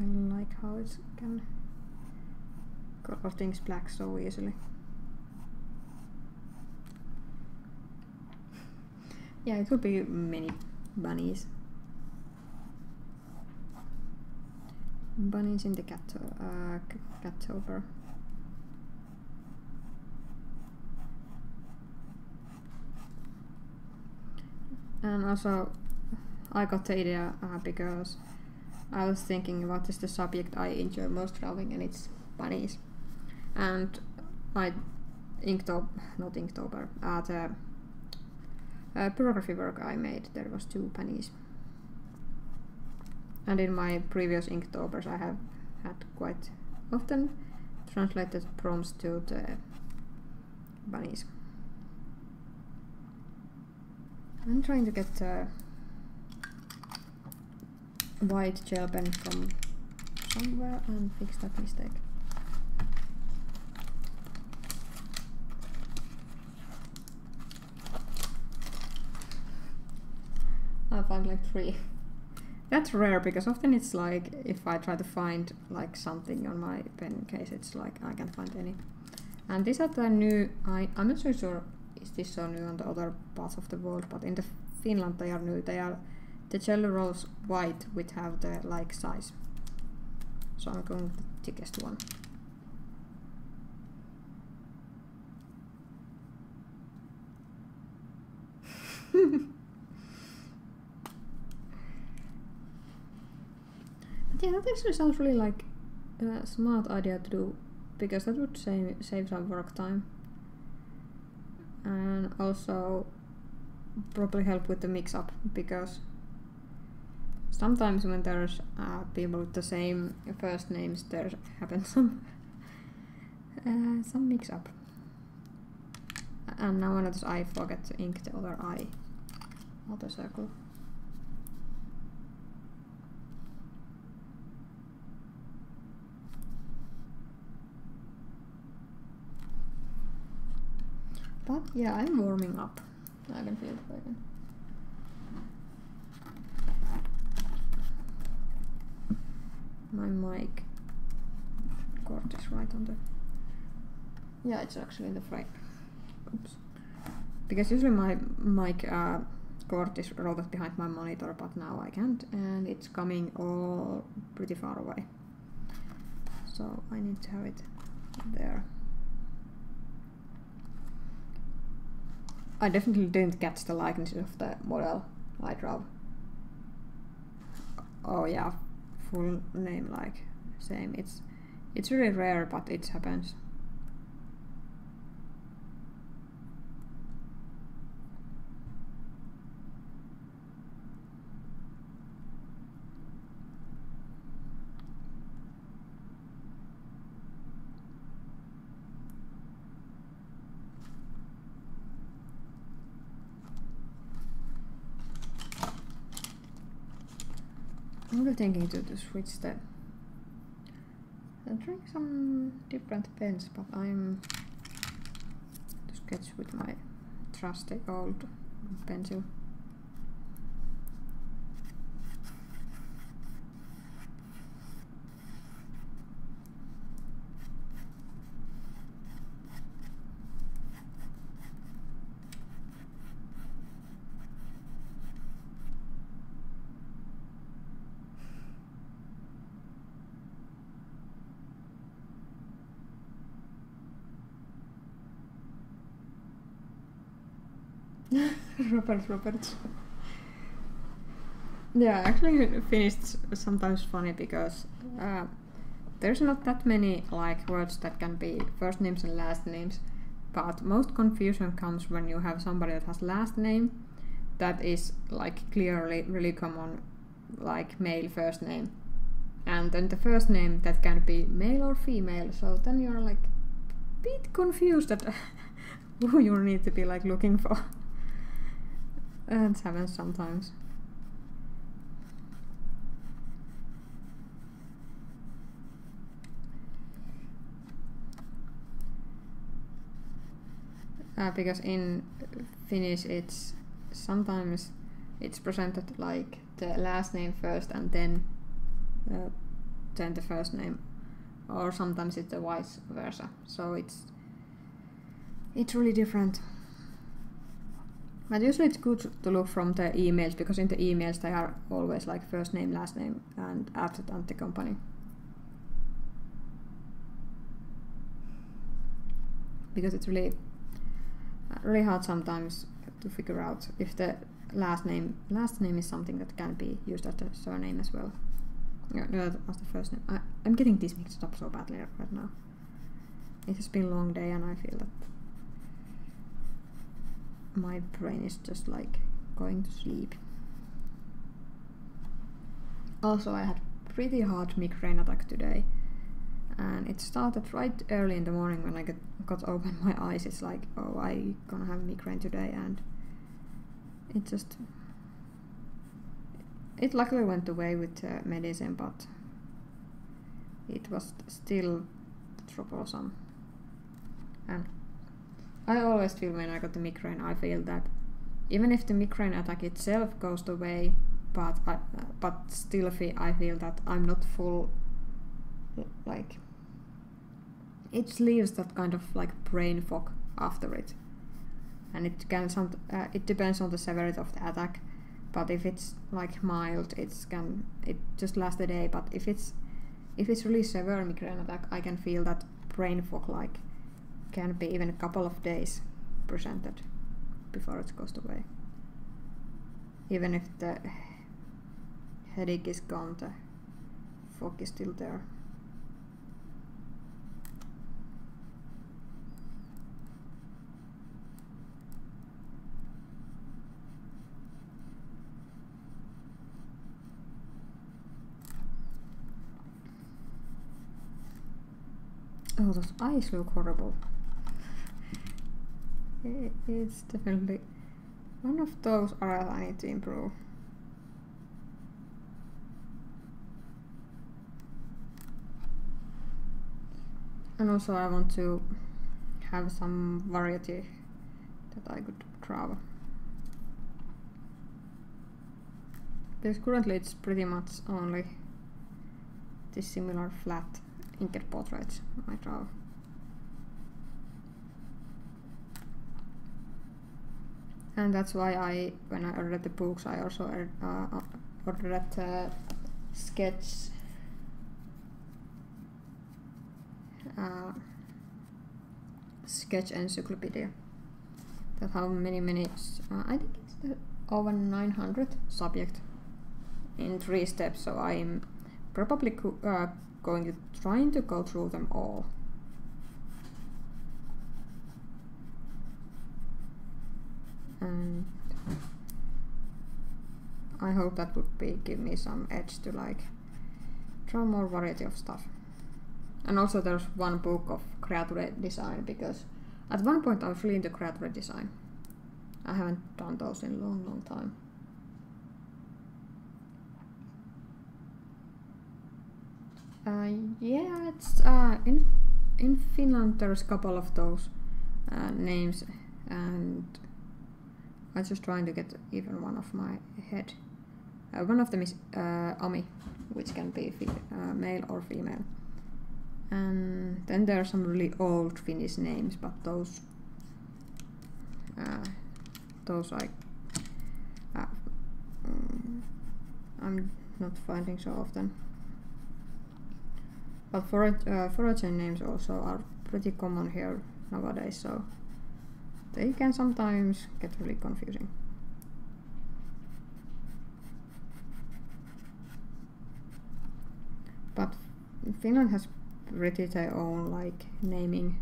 I like how it can color things black so easily. Yeah, it would be many bunnies. Bunnies in the Cattober. And also, I got the idea because I was thinking what is the subject I enjoy most drawing, and it's bunnies. And I the pyrography work I made, there was 2 bunnies. And in my previous Inktobers I have had quite often translated prompts to the bunnies. I'm trying to get a white gel pen from somewhere and fix that mistake. I found like 3. That's rare because often it's like if I try to find like something on my pen case, it's like I can't find any. And these are the new. I'm not so sure is this so new on the other parts of the world, but in the Finland they are new. They are the jelly rolls white which have the like size. So I'm going with the thickest one. Yeah, that actually sounds really like a smart idea to do, because that would save some work time and also probably help with the mix-up, because sometimes when there's people with the same first names there happens some mix-up. And now I notice I forget to ink the other eye, other circle. But yeah, I'm warming up. I can feel it again. My mic cord is right on the... Yeah, it's actually in the frame. Oops. Because usually my mic cord is rolled behind my monitor, but now I can't, and it's coming all pretty far away. So I need to have it there. I definitely didn't catch the likeness of the model I draw. Oh yeah, full name like same. It's really rare, but it happens. I'm thinking to switch the drink some different pens, but I'm to sketch with my trusty old pencil. Roberts. Yeah, actually Finnish is sometimes funny because there's not that many like words that can be first names and last names, but most confusion comes when you have somebody that has last name that is like clearly really common, like male first name, and then the first name that can be male or female, so then you're like a bit confused at who you need to be like looking for. It happens sometimes. Because in Finnish it's sometimes it's presented like the last name first and then the first name, or sometimes it's the vice versa. So it's really different. But usually it's good to look from the emails, because in the emails they are always like first name, last name, and after that the company. Because it's really hard sometimes to figure out if the last name is something that can be used as the surname as well. No, as the first name. I'm getting this mixed up so badly right now. It has been a long day and I feel that my brain is just like going to sleep. Also, I had pretty hard migraine attack today, and it started right early in the morning when I got open my eyes. It's like, oh, I gonna have migraine today, and it luckily went away with medicine, but it was still troublesome. And I always feel when I got the migraine, I feel that even if the migraine attack itself goes away, but still I feel that I'm not full, like, it leaves that kind of like brain fog after it. And it can it depends on the severity of the attack, but if it's like mild, it just lasts a day, but if it's really severe migraine attack, I can feel that brain fog like can be even a couple of days presented before it goes away. Even if the headache is gone, the fog is still there. Oh, those eyes look horrible. It's definitely one of those areas I need to improve. And also I want to have some variety that I could draw. Because currently it's pretty much only dissimilar flat inked portraits I draw. And that's why when I read the books, I also read sketch sketch encyclopedia. That how many I think it's the over 900 subject in 3 steps. So I'm probably trying to go through them all. And I hope that would give me some edge to like draw more variety of stuff. And also there's one book of creature design, because at one point I was really into creature design. I haven't done those in a long time. Yeah, it's in Finland there's a couple of those names, and I'm just trying to get even one off my head. One of them is Ami, which can be male or female. And then there are some really old Finnish names, but those I'm not finding so often. But foreign names also are pretty common here nowadays, so they can sometimes get really confusing. But Finland has pretty their own like naming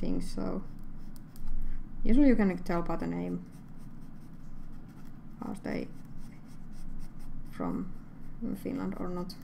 things, so usually you can tell by the name are they from Finland or not.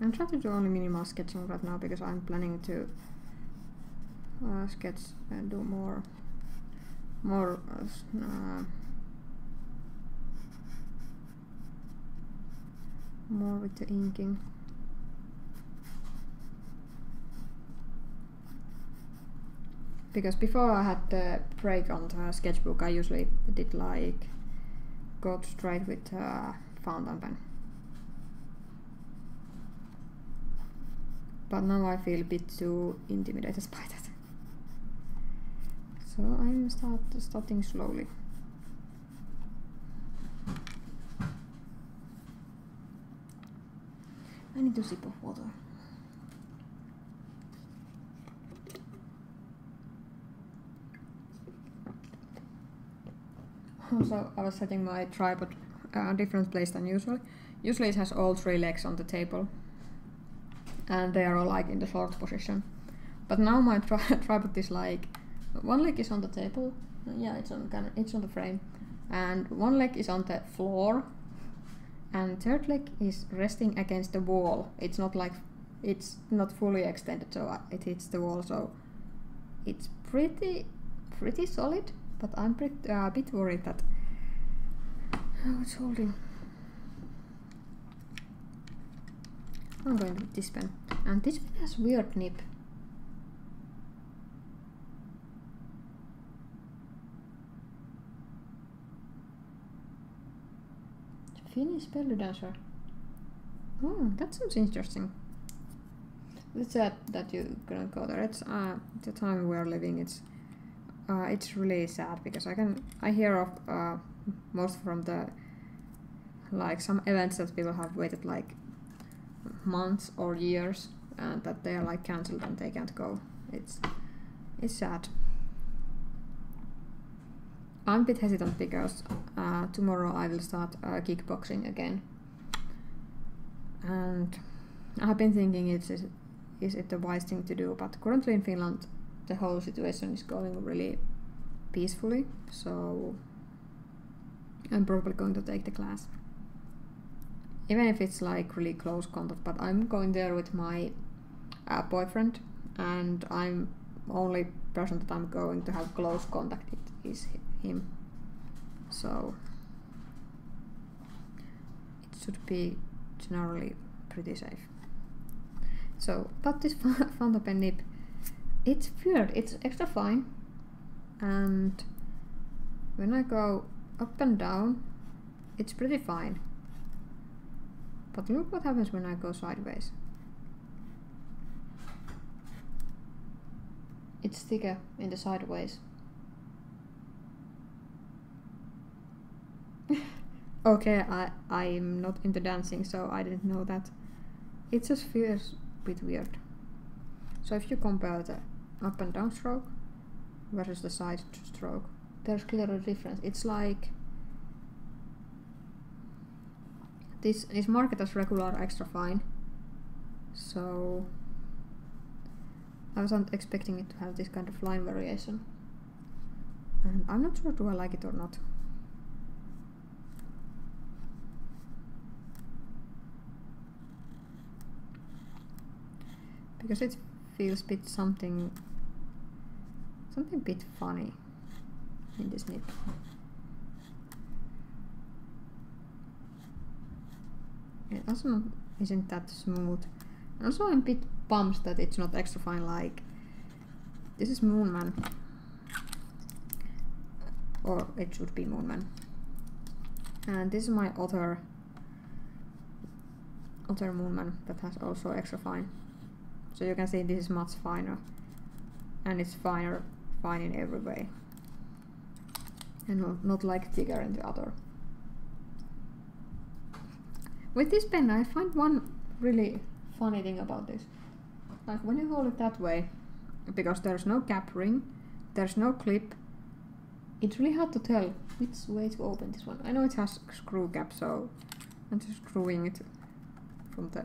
I'm trying to do only minimal sketching right now because I'm planning to sketch and do more more with the inking. Because before I had the break on the sketchbook, I usually did like go straight with fountain pen. But now I feel a bit too intimidated by that. So I'm starting slowly. I need a sip of water. Also, I was setting my tripod a different place than usual. Usually it has all three legs on the table, and they are all like in the short position. But now my tripod is like, one leg is on the table, yeah, it's on the frame, and one leg is on the floor, and third leg is resting against the wall. It's not like, it's not fully extended, so it hits the wall, so it's pretty solid, but I'm a bit worried that how it's holding. I'm going with this pen, and this pen has weird nib. Finnish belly dancer. Oh, that sounds interesting. It's sad that you couldn't go there. It's the time we are living. It's really sad because I hear of most from the like some events that people have waited like months or years, and that they are like cancelled and they can't go. It's sad. I'm a bit hesitant because tomorrow I will start kickboxing again, and I've been thinking is it the wise thing to do, but currently in Finland the whole situation is going really peacefully, so I'm probably going to take the class. Even if it's like really close contact, but I'm going there with my boyfriend, and I'm only person that I'm going to have close contact it is him. So it should be generally pretty safe. So, but this fountain pen nib, it's weird, it's extra fine, and when I go up and down, it's pretty fine. But look what happens when I go sideways. It's thicker in the sideways. Okay, I'm not into dancing, so I didn't know that. It just feels a bit weird. So if you compare the up and down stroke versus the side stroke, there's clearly a difference. It's like, this is marketed as regular extra fine, so I wasn't expecting it to have this kind of line variation. And I'm not sure do I like it or not. Because it feels a bit something bit funny in this nip. It also isn't that smooth. And also I'm a bit bummed that it's not extra fine like this is Moonman. Or it should be Moonman. And this is my other Moonman that has also extra fine. So you can see this is much finer. And it's fine in every way. And not like thicker in the other. With this pen I find one really funny thing about this. Like when you hold it that way, because there's no cap ring, there's no clip, it's really hard to tell which way to open this one. I know it has screw cap, so I'm just screwing it from the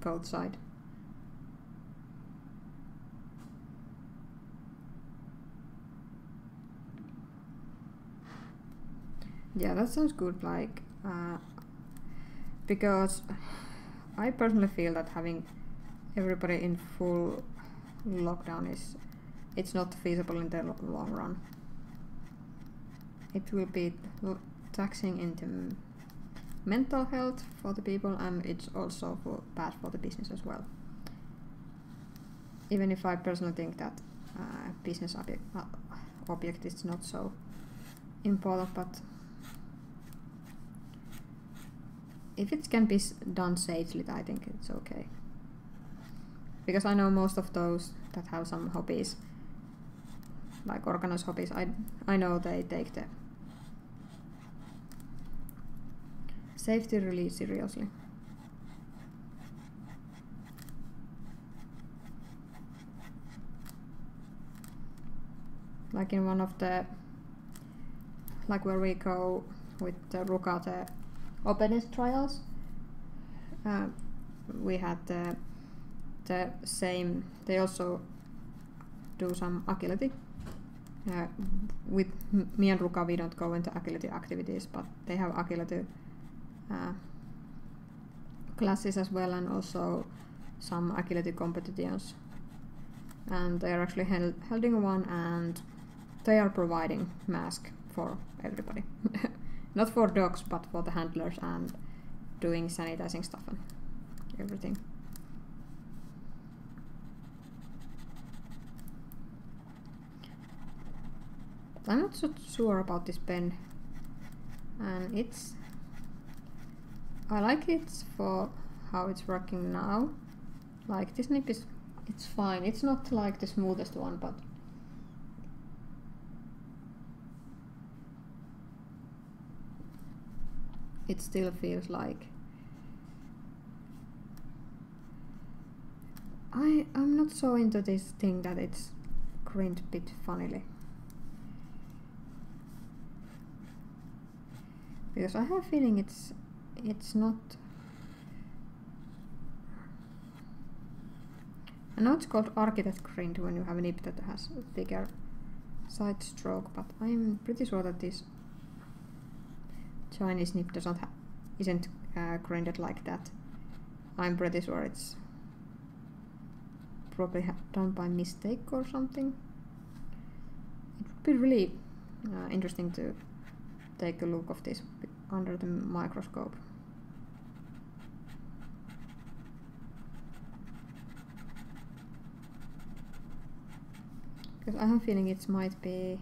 both side. Yeah, that sounds good, like, because I personally feel that having everybody in full lockdown it's not feasible in the long run. It will be taxing in the mental health for the people, and it's also bad for the business as well. Even if I personally think that business object is not so important, but if it can be done sagely, I think it's okay. Because I know most of those that have some hobbies, like organized hobbies, I know they take the safety really seriously. Like in one of the, like where we go with the Ruka, the openness trials, we had the same, they also do some agility. With me and Ruka we don't go into agility activities, but they have agility classes as well, and also some agility competitions. And they are actually holding one, and they are providing masks for everybody. Not for dogs, but for the handlers, and doing sanitizing stuff and everything. But I'm not so sure about this pen, and I like it for how it's working now. Like this nib is, it's fine. It's not like the smoothest one, but it still feels like I'm not so into this thing that it's crimped a bit funnily. Because I have a feeling it's not, I know it's called architect crimped when you have a nib that has a thicker side stroke, but I'm pretty sure that this Chinese nib isn't grinded like that. I'm pretty sure it's probably done by mistake or something. It would be really interesting to take a look of this under the microscope. Because I have a feeling it might be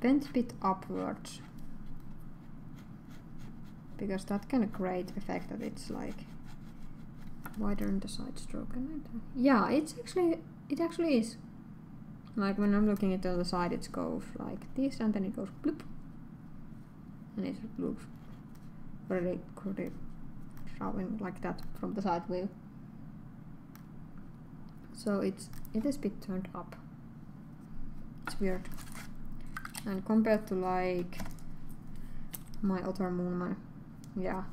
bent a bit upwards, because that can create effect that it's like wider in the side stroke, and yeah, it actually is. Like when I'm looking at the other side, it goes like this, and then it goes bloop, and it looks very pretty showing like that from the side view. So it is a bit turned up. It's weird. And compared to like my other Moonman, yeah,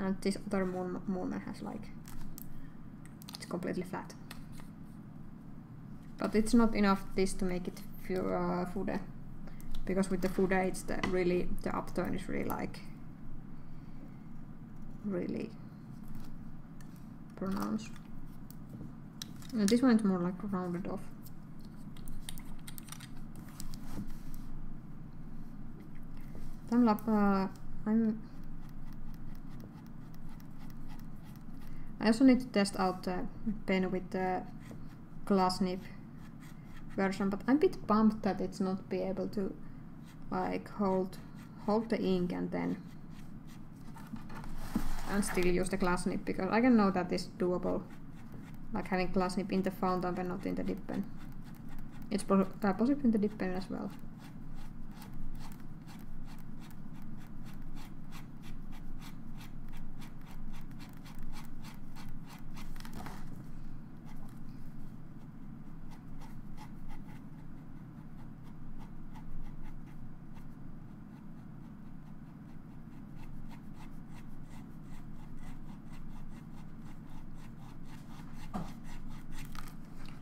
and this other Moonman has like, it's completely flat. But it's not enough this to make it fude, because with the fude it's the upturn is really really pronounced. No, this one's more like rounded off. I also need to test out the pen with the glass nib version, but I'm a bit bummed that it's not be able to like hold the ink and then still use the glass nib, because I can know that is doable, like having glass nib in the fountain pen, not in the dip pen. It's possible in the dip pen as well.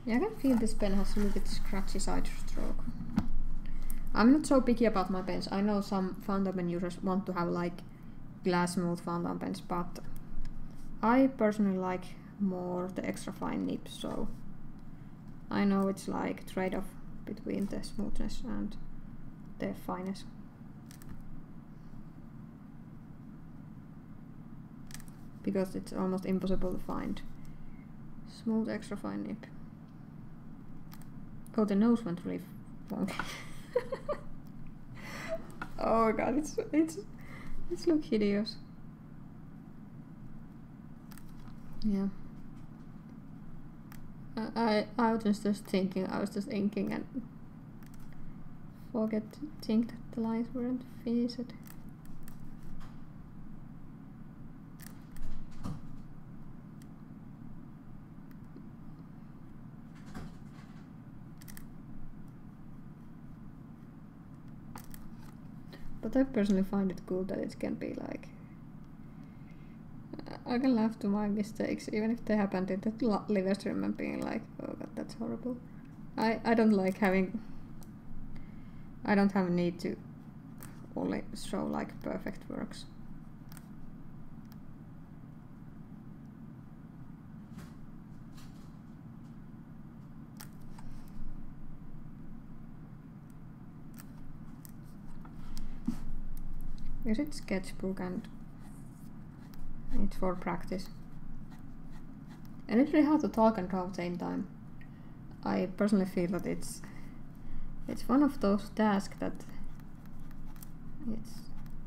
Yeah, I can feel this pen has a little bit scratchy side stroke. I'm not so picky about my pens. I know some fountain pen users want to have like glass smooth fountain pens, but I personally like more the extra fine nibs, so I know it's like trade-off between the smoothness and the fineness. Because it's almost impossible to find smooth extra fine nib. Oh, the nose went really wrong. Oh god, it's look hideous. Yeah. I was just thinking, I was just inking and forget to think that the lines weren't finished. But I personally find it cool that it can be like... I can laugh to my mistakes, even if they happened in the live stream and being like, oh god, that's horrible. I don't like having... I don't have a need to only show like perfect works. Is it sketchbook and it's for practice? And it's really hard to talk and draw at the same time. I personally feel that it's one of those tasks that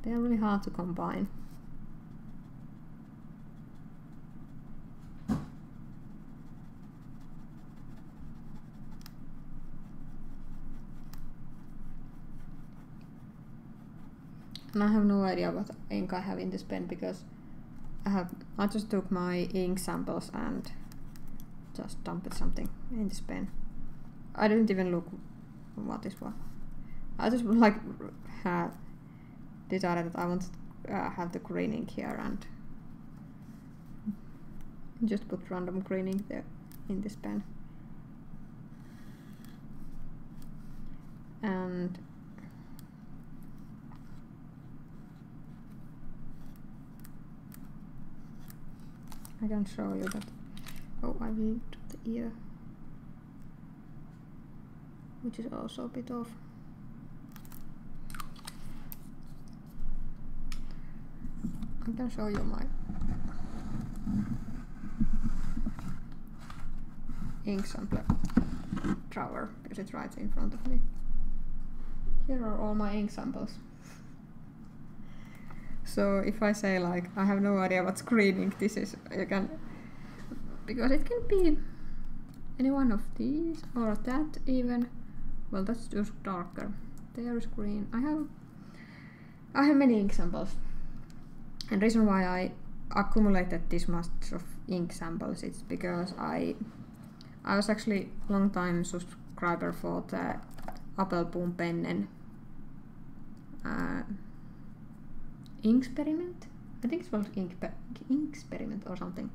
they're really hard to combine. And I have no idea what ink I have in this pen, because I just took my ink samples and just dumped something in this pen. I didn't even look what is what. I just like decided that I want to have the green ink here and just put random green ink there in this pen. And I can show you that. Oh, I moved the ear, which is also a bit off. I can show you my ink sampler drawer, because it's right in front of me. Here are all my ink samples. So if I say like, I have no idea what green ink this is, you can, because it can be any one of these or that even. Well, that's just darker. There is green. I have many ink samples, and reason why I accumulated this much of ink samples is because I was actually long time subscriber for the Appelboom Pennen Inkperiment? I think it's called Inkperiment or something.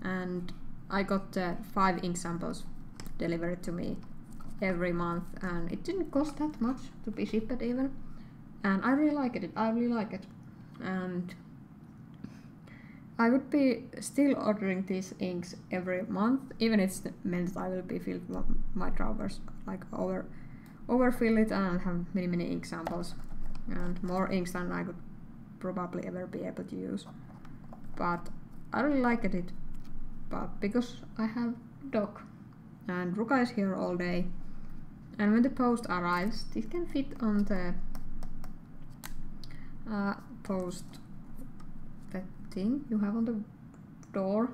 And I got 5 ink samples delivered to me every month, and it didn't cost that much to be shipped even, and I really like it, and I would be still ordering these inks every month, even if it meant I will be filled my drawers, like overfill it and have many ink samples and more inks than I could probably ever be able to use. But I really liked it, but because I have dog and Ruka is here all day, and when the post arrives, it can fit on the post, that thing you have on the door,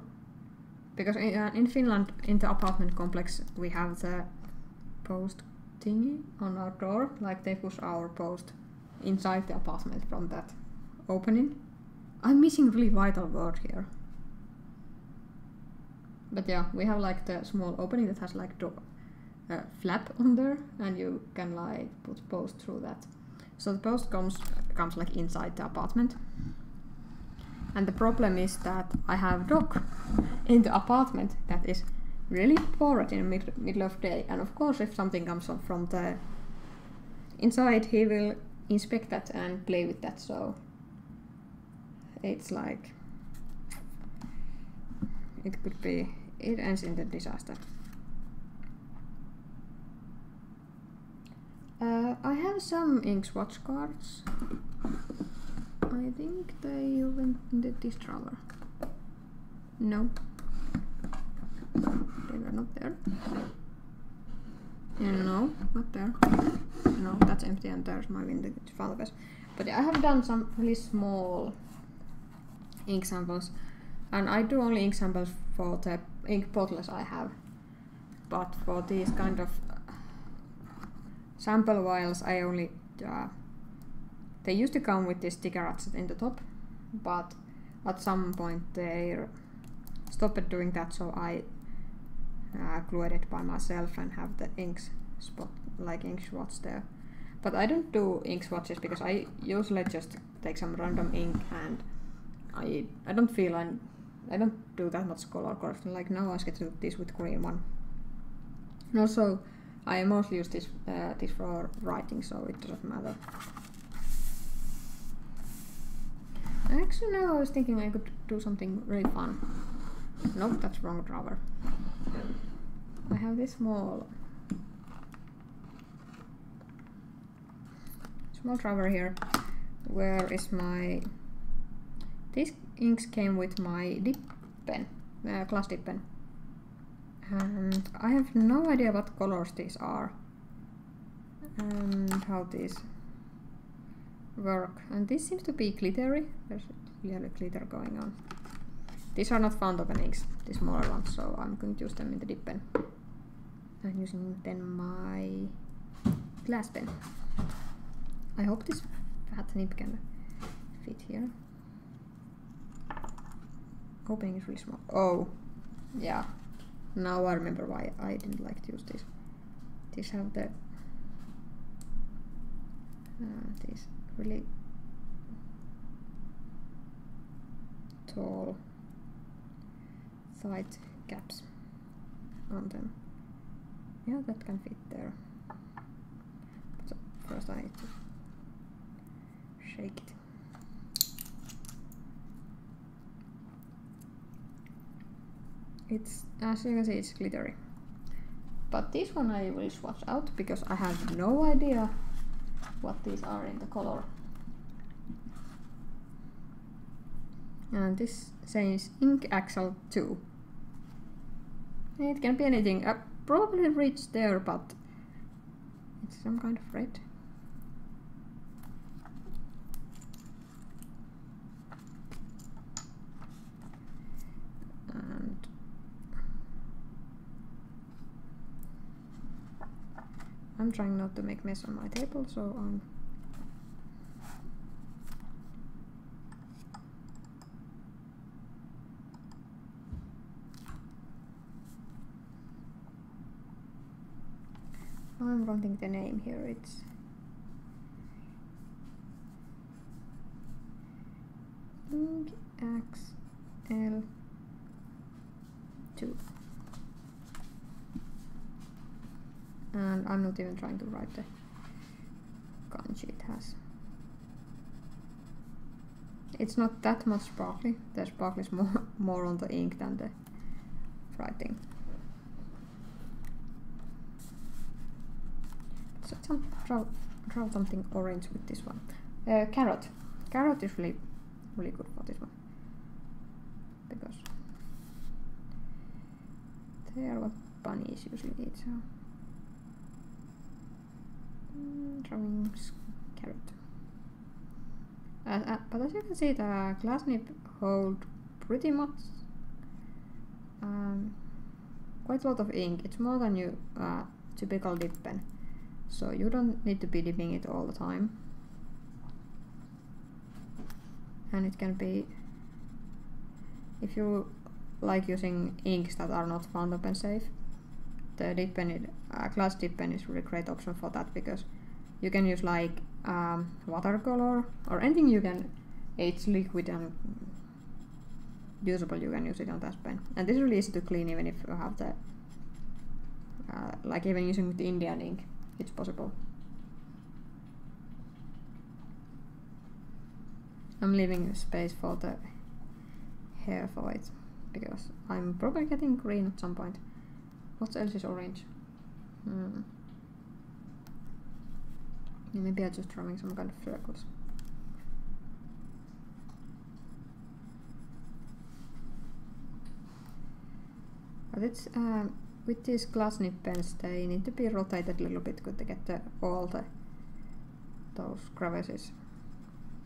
because in Finland, in the apartment complex, we have the post thingy on our door, like they push our post inside the apartment from that opening. I'm missing really vital word here. But yeah, we have like the small opening that has like a flap on there, and you can like put post through that. So the post comes like inside the apartment. And the problem is that I have dog in the apartment that is really bored in the middle of day. And of course, if something comes up from the inside, he will inspect that and play with that. So it's like, it could be, it ends in the disaster. I have some ink swatch cards. I think they went into this drawer. No, they were not there. Yeah, no, not there. No, that's empty, and there's my window to Valves. But I have done some really small ink samples, and I do only ink samples for the ink bottles I have. But for these kind of sample vials, I only they used to come with this sticker ratchet in the top, but at some point they stopped doing that, so I glued it by myself and have the inks spot, like ink swatch there. But I don't do ink swatches because I usually just take some random ink, and I don't feel I don't do that much color correction. Like now I sketched this with green one. And also I mostly use this for writing, so it doesn't matter. Actually, now I was thinking I could do something really fun. Nope, that's wrong drawer. I have this small drawer here. Where is my? These inks came with my dip pen, glass dip pen, and I have no idea what colors these are and how these work. And this seems to be glittery. There's a glitter going on. These are not Pantober inks, the smaller ones, so I'm going to use them in the dip pen. I'm using then my glass pen. I hope this fat nib can fit here. Opening is really small. Oh, yeah. Now I remember why I didn't like to use this. These have the these really tall side caps on them. Yeah, that can fit there. So first I need to shake it. It's, as you can see, it's glittery. But this one I will swatch out because I have no idea what these are in the color. And this says Ink Axle 2. It can be anything. I probably reached there, but it's some kind of red. I'm trying not to make mess on my table, so I'm writing the name here. It's Ink XL too. And I'm not even trying to write the kanji it has. It's not that much sparkly. The sparkle is more on the ink than the writing. So draw something orange with this one. Carrot. Carrot is really good for this one. Because they are what bunnies usually eat, so drawings carrot. But as you can see, the glass nib hold pretty much quite a lot of ink. It's more than your typical dip pen, so you don't need to be dipping it all the time. And it can be, if you like using inks that are not fountain pen safe, the dip pen, glass dip pen is a really great option for that, because you can use like watercolor or anything you can, it's liquid and usable, you can use it on that pen. And this is really easy to clean, even if you have the, like even using the Indian ink, it's possible. I'm leaving space for the hair for it, because I'm probably getting green at some point. What else is orange? Maybe I'm just drawing some kind of circles. But it's with these glass nib pens, they need to be rotated a little bit to get the, all the those crevices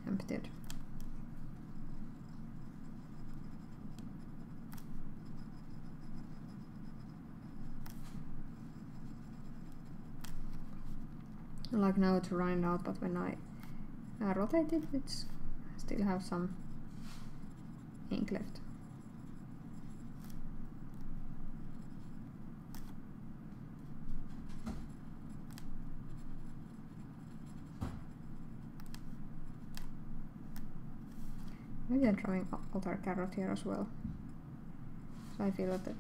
emptied. Like now it's running out, but when I rotate it, it's still have some ink left. Maybe I'm drawing other carrot here as well. So I feel that the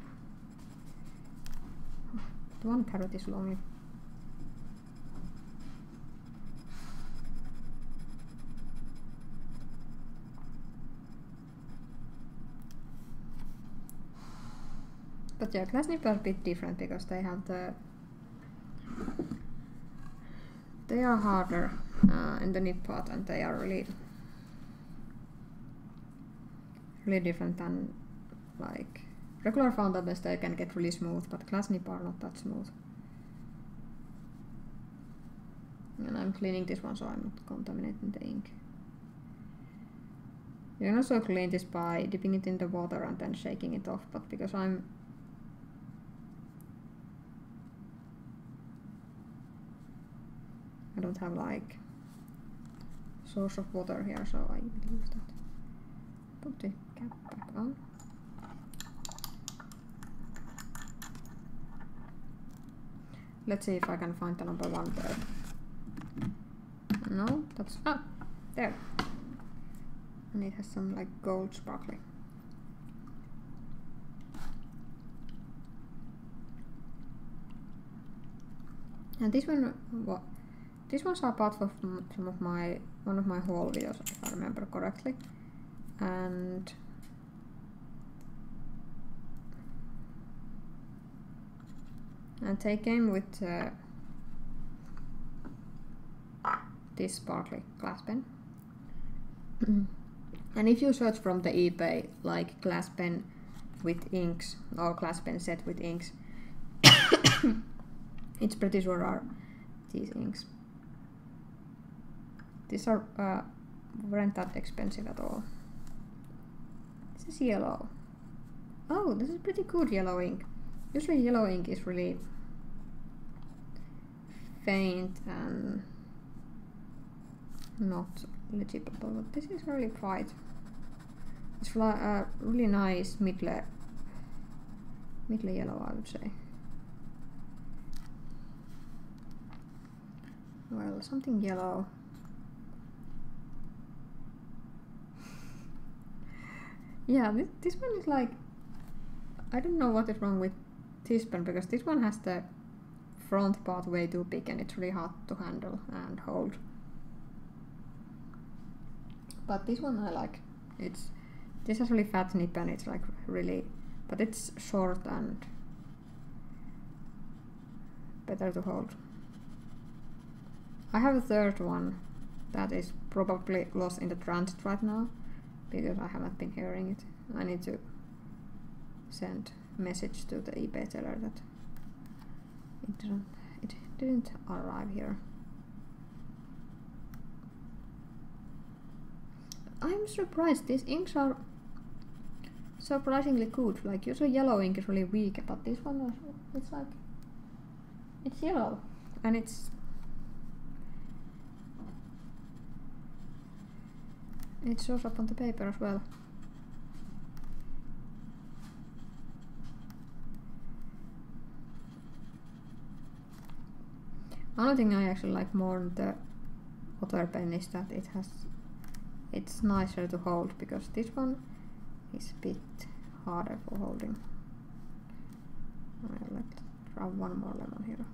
one carrot is lonely. But yeah, glass nibs are a bit different because they have the... They are harder in the nib part, and they are really different than like regular fountain pens. They can get really smooth, but glass nib are not that smooth. And I'm cleaning this one so I'm not contaminating the ink. You can also clean this by dipping it in the water and then shaking it off, but because I'm don't have like source of water here, so I use that. Put the cap back on. Let's see if I can find the number one there. No, that's there. And it has some like gold sparkling. And this one, what? This was a part of some of my one of my haul videos, if I remember correctly, and they came with this sparkly glass pen. And if you search from the eBay like glass pen with inks or glass pen set with inks, it's pretty sure are these inks. These are weren't that expensive at all. This is yellow. Oh, this is pretty good yellow ink. Usually yellow ink is really faint and not legible, but this is really bright. It's a really nice middle yellow, I would say. Well, something yellow. Yeah, this one is like I don't know what is wrong with this pen, because this one has the front part way too big and it's really hard to handle and hold. But this one I like. It's, this has really fat nib and it's like really, but it's short and better to hold. I have a third one that is probably lost in the transit right now because I haven't been hearing it. I need to send message to the eBay seller that it didn't arrive here. I'm surprised these inks are surprisingly good. Like usually yellow ink is really weak, but this one was, it's like, it's yellow and it shows up on the paper as well. Another thing I actually like more than the water pen is that it has, it's nicer to hold, because this one is a bit harder for holding. I'll let draw one more lemon here.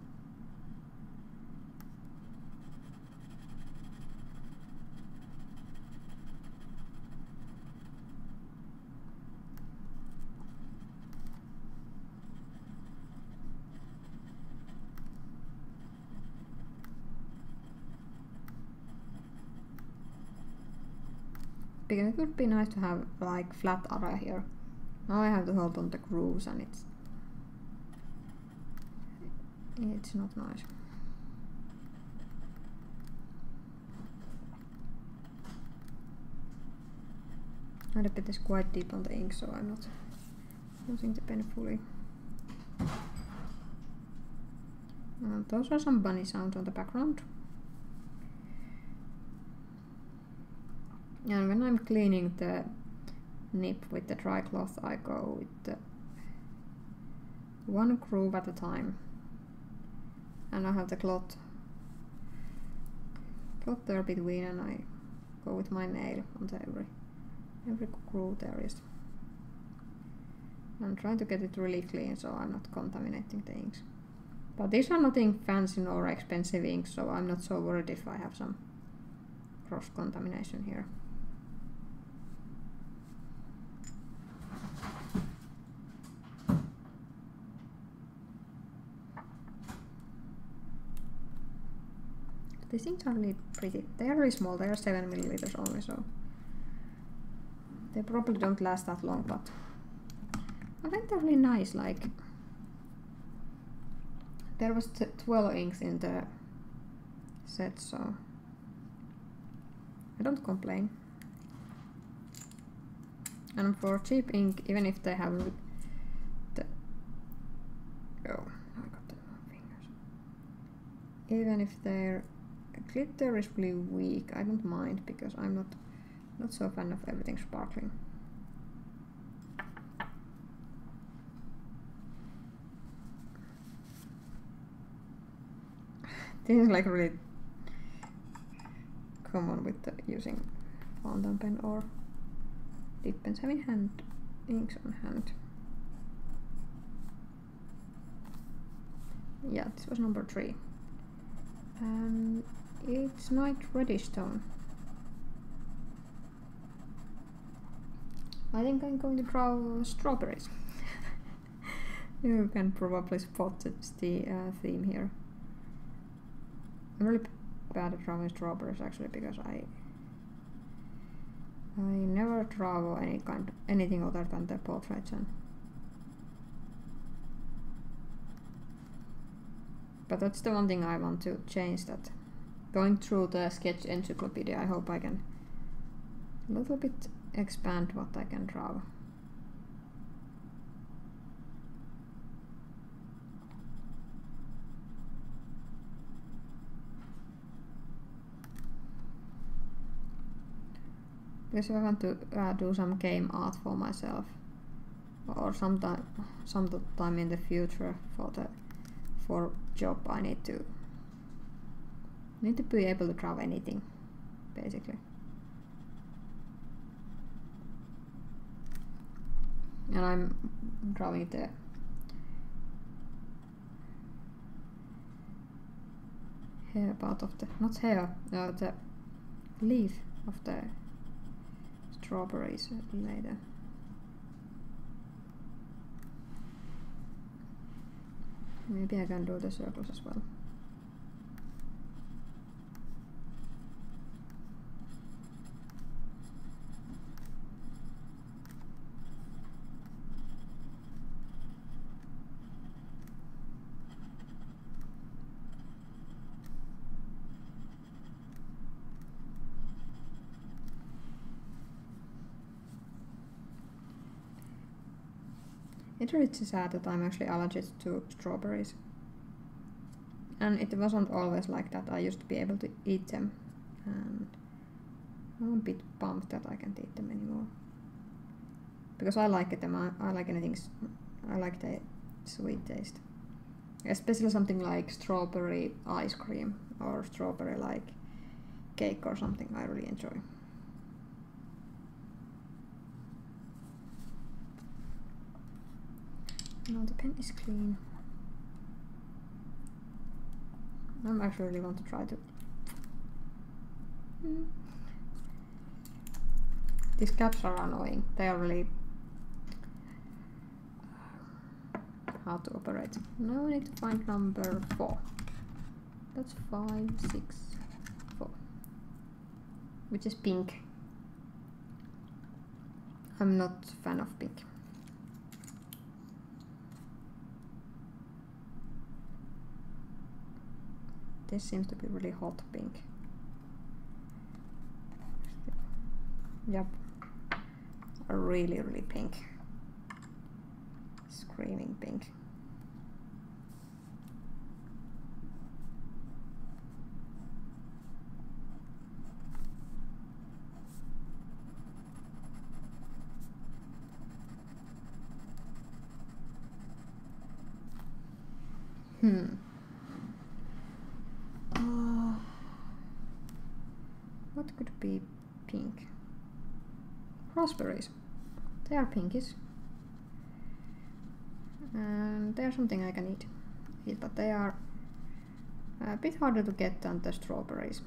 Because it would be nice to have like flat area here. Now I have to hold on the grooves and it's not nice. And the bit is quite deep on the ink, so I'm not using the pen fully. And those are some bunny sounds on the background. And when I'm cleaning the nib with the dry cloth, I go with the one groove at a time. And I have the cloth there between, and I go with my nail on every groove there is. I'm trying to get it really clean, so I'm not contaminating the inks. But these are nothing fancy nor expensive inks, so I'm not so worried if I have some cross-contamination here. These things are really pretty. They are really small. They are 7 milliliters only, so they probably don't last that long. But I think they're really nice. Like there was 12 inks in the set, so I don't complain. And for cheap ink, even if they have the even if their glitter is really weak, I don't mind, because I'm not so fan of everything sparkling. This is like really common with using fountain pen or dip pens, having hand inks on hand. Yeah, this was number 3. And it's night reddish tone. I think I'm going to draw strawberries. You can probably spot the theme here. I'm really bad at drawing strawberries actually, because I never draw anything other than the portraits. But that's the one thing I want to change, that going through the sketch encyclopedia, I hope I can a little bit expand what I can draw. Because if I want to do some game art for myself, or sometime in the future for job, I need to be able to draw anything, basically. and I'm drawing it there. Hair part of the, not hair, the leaf of the strawberries later. Maybe I can do the circles as well. It's really sad that I'm actually allergic to strawberries. And it wasn't always like that, I used to be able to eat them. And I'm a bit bummed that I can't eat them anymore. Because I like them, I like anything, I like the sweet taste. Especially something like strawberry ice cream or strawberry like cake or something I really enjoy. No, the pen is clean. I actually really want to try to. These caps are annoying. They are really hard to operate. Now we need to find number 4. That's 5, 6, 4, which is pink. I'm not a fan of pink. This seems to be really hot pink. Yep. Really, really pink. Screaming pink. What could be pink? Raspberries. They are pinkish. And they are something I can eat, but they are a bit harder to get than the strawberries.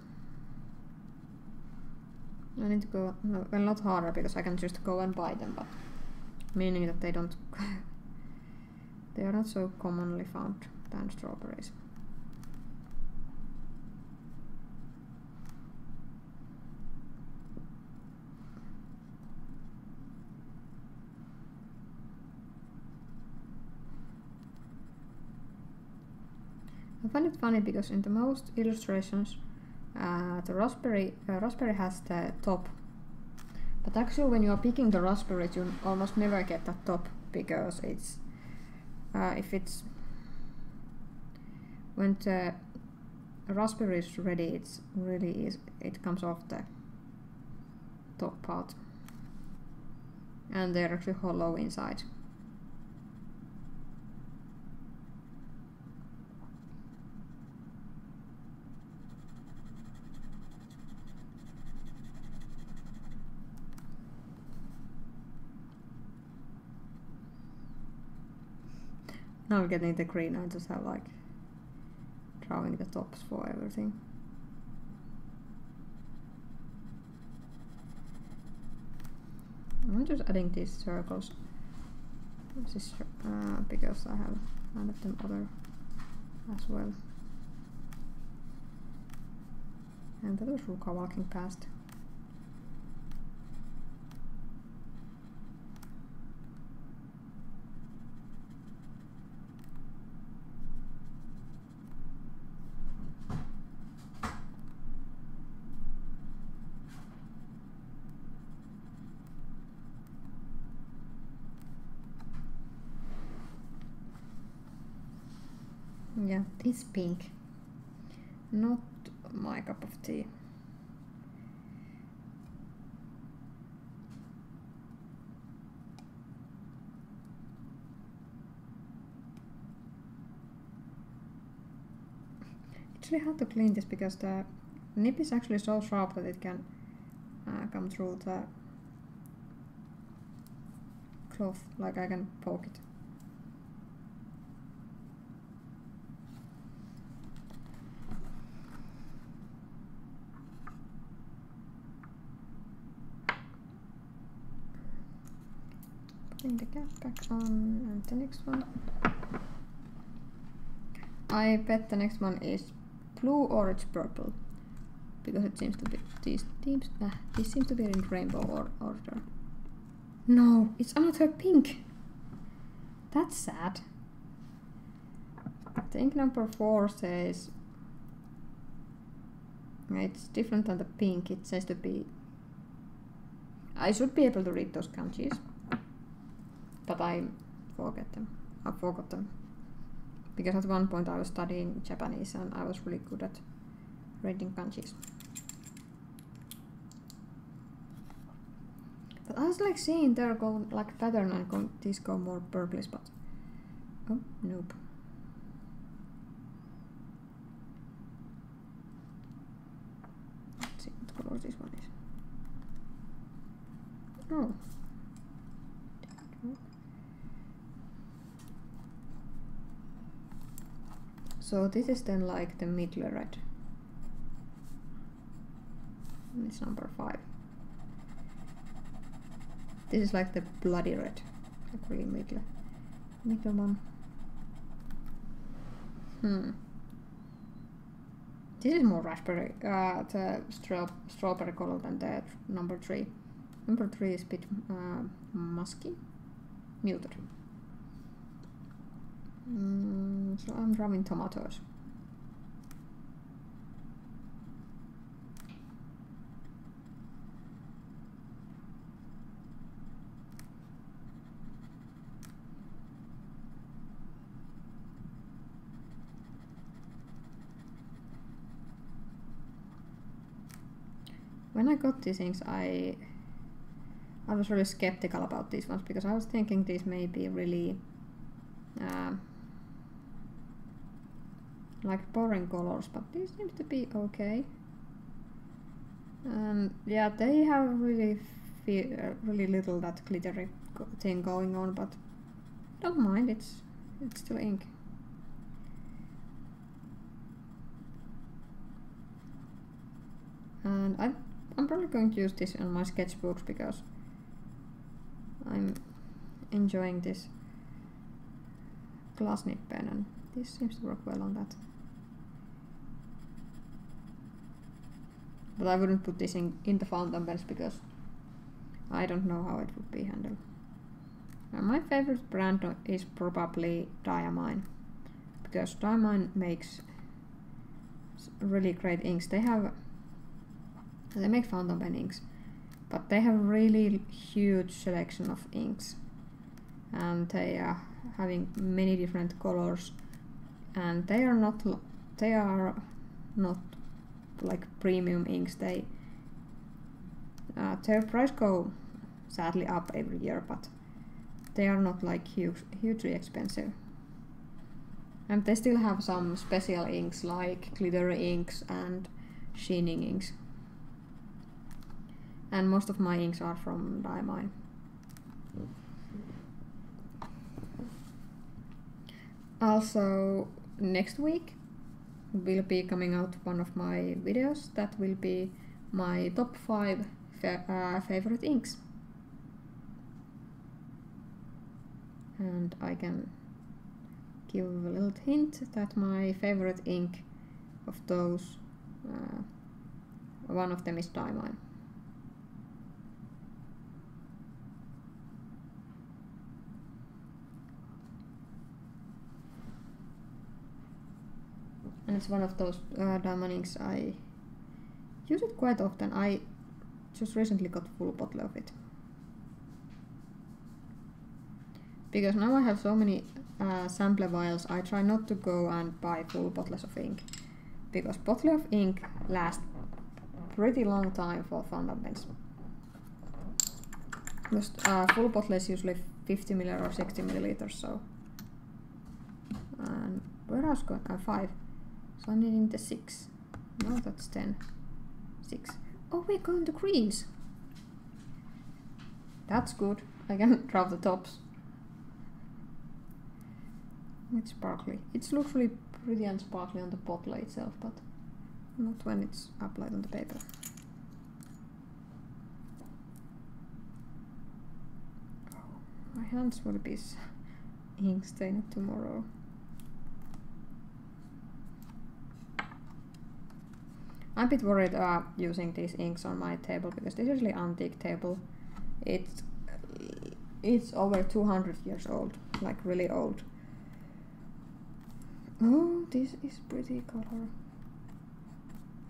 I need to go, no, well, not harder because I can just go and buy them, but meaning that they don't, they are not so commonly found than strawberries. I find it funny because in the most illustrations the raspberry has the top, but actually when you are picking the raspberries you almost never get that top because it's when the raspberry is ready it's really easy, it comes off the top part and they're actually hollow inside. Now I'm getting the green, I just have like drawing the tops for everything. I'm just adding these circles because I have added them other as well. And that was Ruka walking past. Yeah, it's pink. Not my cup of tea. It's really hard to clean this because the nib is actually so sharp that it can come through the cloth, like I can poke it. Putting the cap back on, and the next one. I bet the next one is blue, orange, purple, because it seems to be this seems to be in rainbow order. No, it's another pink. That's sad. I think number 4 says it's different than the pink. It says to be. I should be able to read those kanjis, but I forget them. I forgot them. Because at one point I was studying Japanese and I was really good at reading kanjis. But I was like seeing there go like pattern and these go more purplish, but oh nope. Let's see what color this one is. Oh. So this is then like the middle red. And it's number 5. This is like the bloody red. Like really middle one. This is more raspberry, the strawberry color than the number 3. Number 3 is a bit musky, muted. So I'm rubbing tomatoes. When I got these things, I was really skeptical about these ones because I was thinking these may be really like boring colors, but these seem to be okay. And yeah, they have really really little that glittery thing going on, but don't mind, it's still ink. And I'm probably going to use this in my sketchbooks because I'm enjoying this glass-knit pen, and this seems to work well on that. But I wouldn't put this in the fountain pens because I don't know how it would be handled. And my favorite brand is probably Diamine, because Diamine makes really great inks. They make fountain pen inks, but they have really huge selection of inks, and they are having many different colors, and they are not like premium inks. They their price go sadly up every year, but they are not like hugely expensive, and they still have some special inks like glittery inks and shining inks. And most of my inks are from Diamine. Also, next week will be coming out one of my videos that will be my top 5 favorite inks. And I can give a little hint that my favorite ink of those, one of them is Diamine. And it's one of those diamond inks. I use it quite often. I just recently got a full bottle of it. Because now I have so many sample vials, I try not to go and buy full bottles of ink. Because bottle of ink lasts pretty long time for fountain pens. Just full bottle is usually 50 ml or 60 milliliters, so. And where else go? 5. So I'm needing the 6. No, that's 10. 6. Oh, we're going to greens. That's good. I can drop the tops. It's sparkly. It looks really pretty and sparkly on the bottle itself, but not when it's applied on the paper. My hands will be ink stained tomorrow. I'm a bit worried using these inks on my table, because this is an antique table. It's over 200 years old, like really old. Oh, this is pretty color.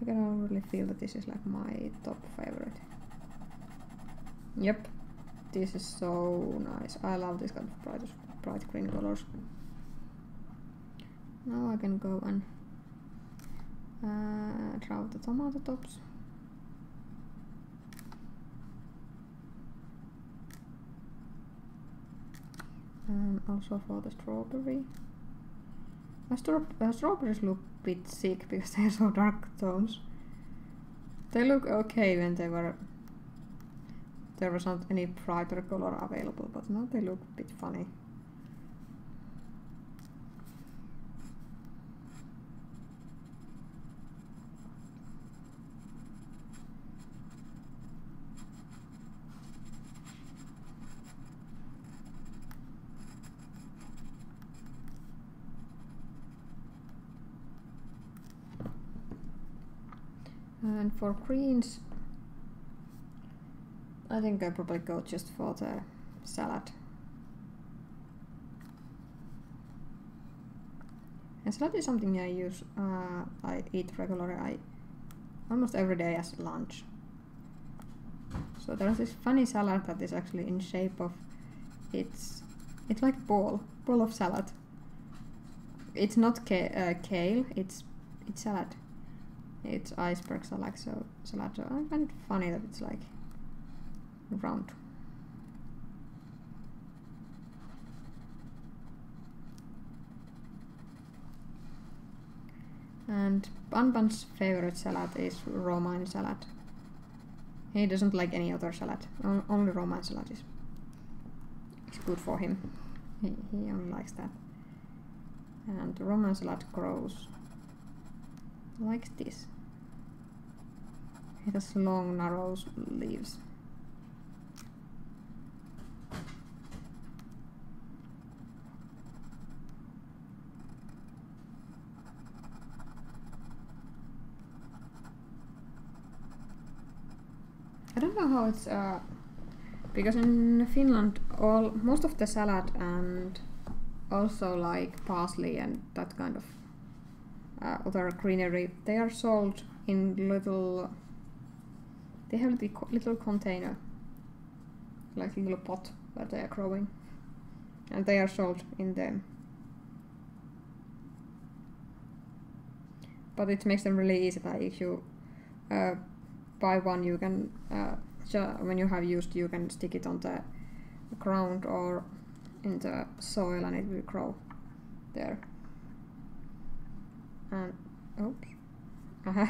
I can already feel that this is like my top favorite. Yep, this is so nice. I love this kind of bright green colors. Now I can go and draw the tomato tops. And also for the strawberry. My strawberries look a bit sick because they are so dark tones. They look okay when they were... there was not any brighter color available, but now they look a bit funny. And for greens, I think I probably go just for the salad. And salad is something I use, I eat regularly, almost every day as lunch. So there's this funny salad that is actually in shape of, it's like ball of salad. It's not kale, it's salad. It's iceberg salad, so I find it funny that it's like round. And Banban's favorite salad is romaine salad. He doesn't like any other salad. Only romaine salad is good for him. He only likes that. And romaine salad grows like this. It has long, narrow leaves. I don't know how it's because in Finland most of the salad and also like parsley and that kind of other greenery, they are sold in little, they have the little container, like little pot where they are growing, and they are sold in them. But it makes them really easy that if you buy one, you can, when you have used, you can stick it on the ground or in the soil and it will grow there. And oops, I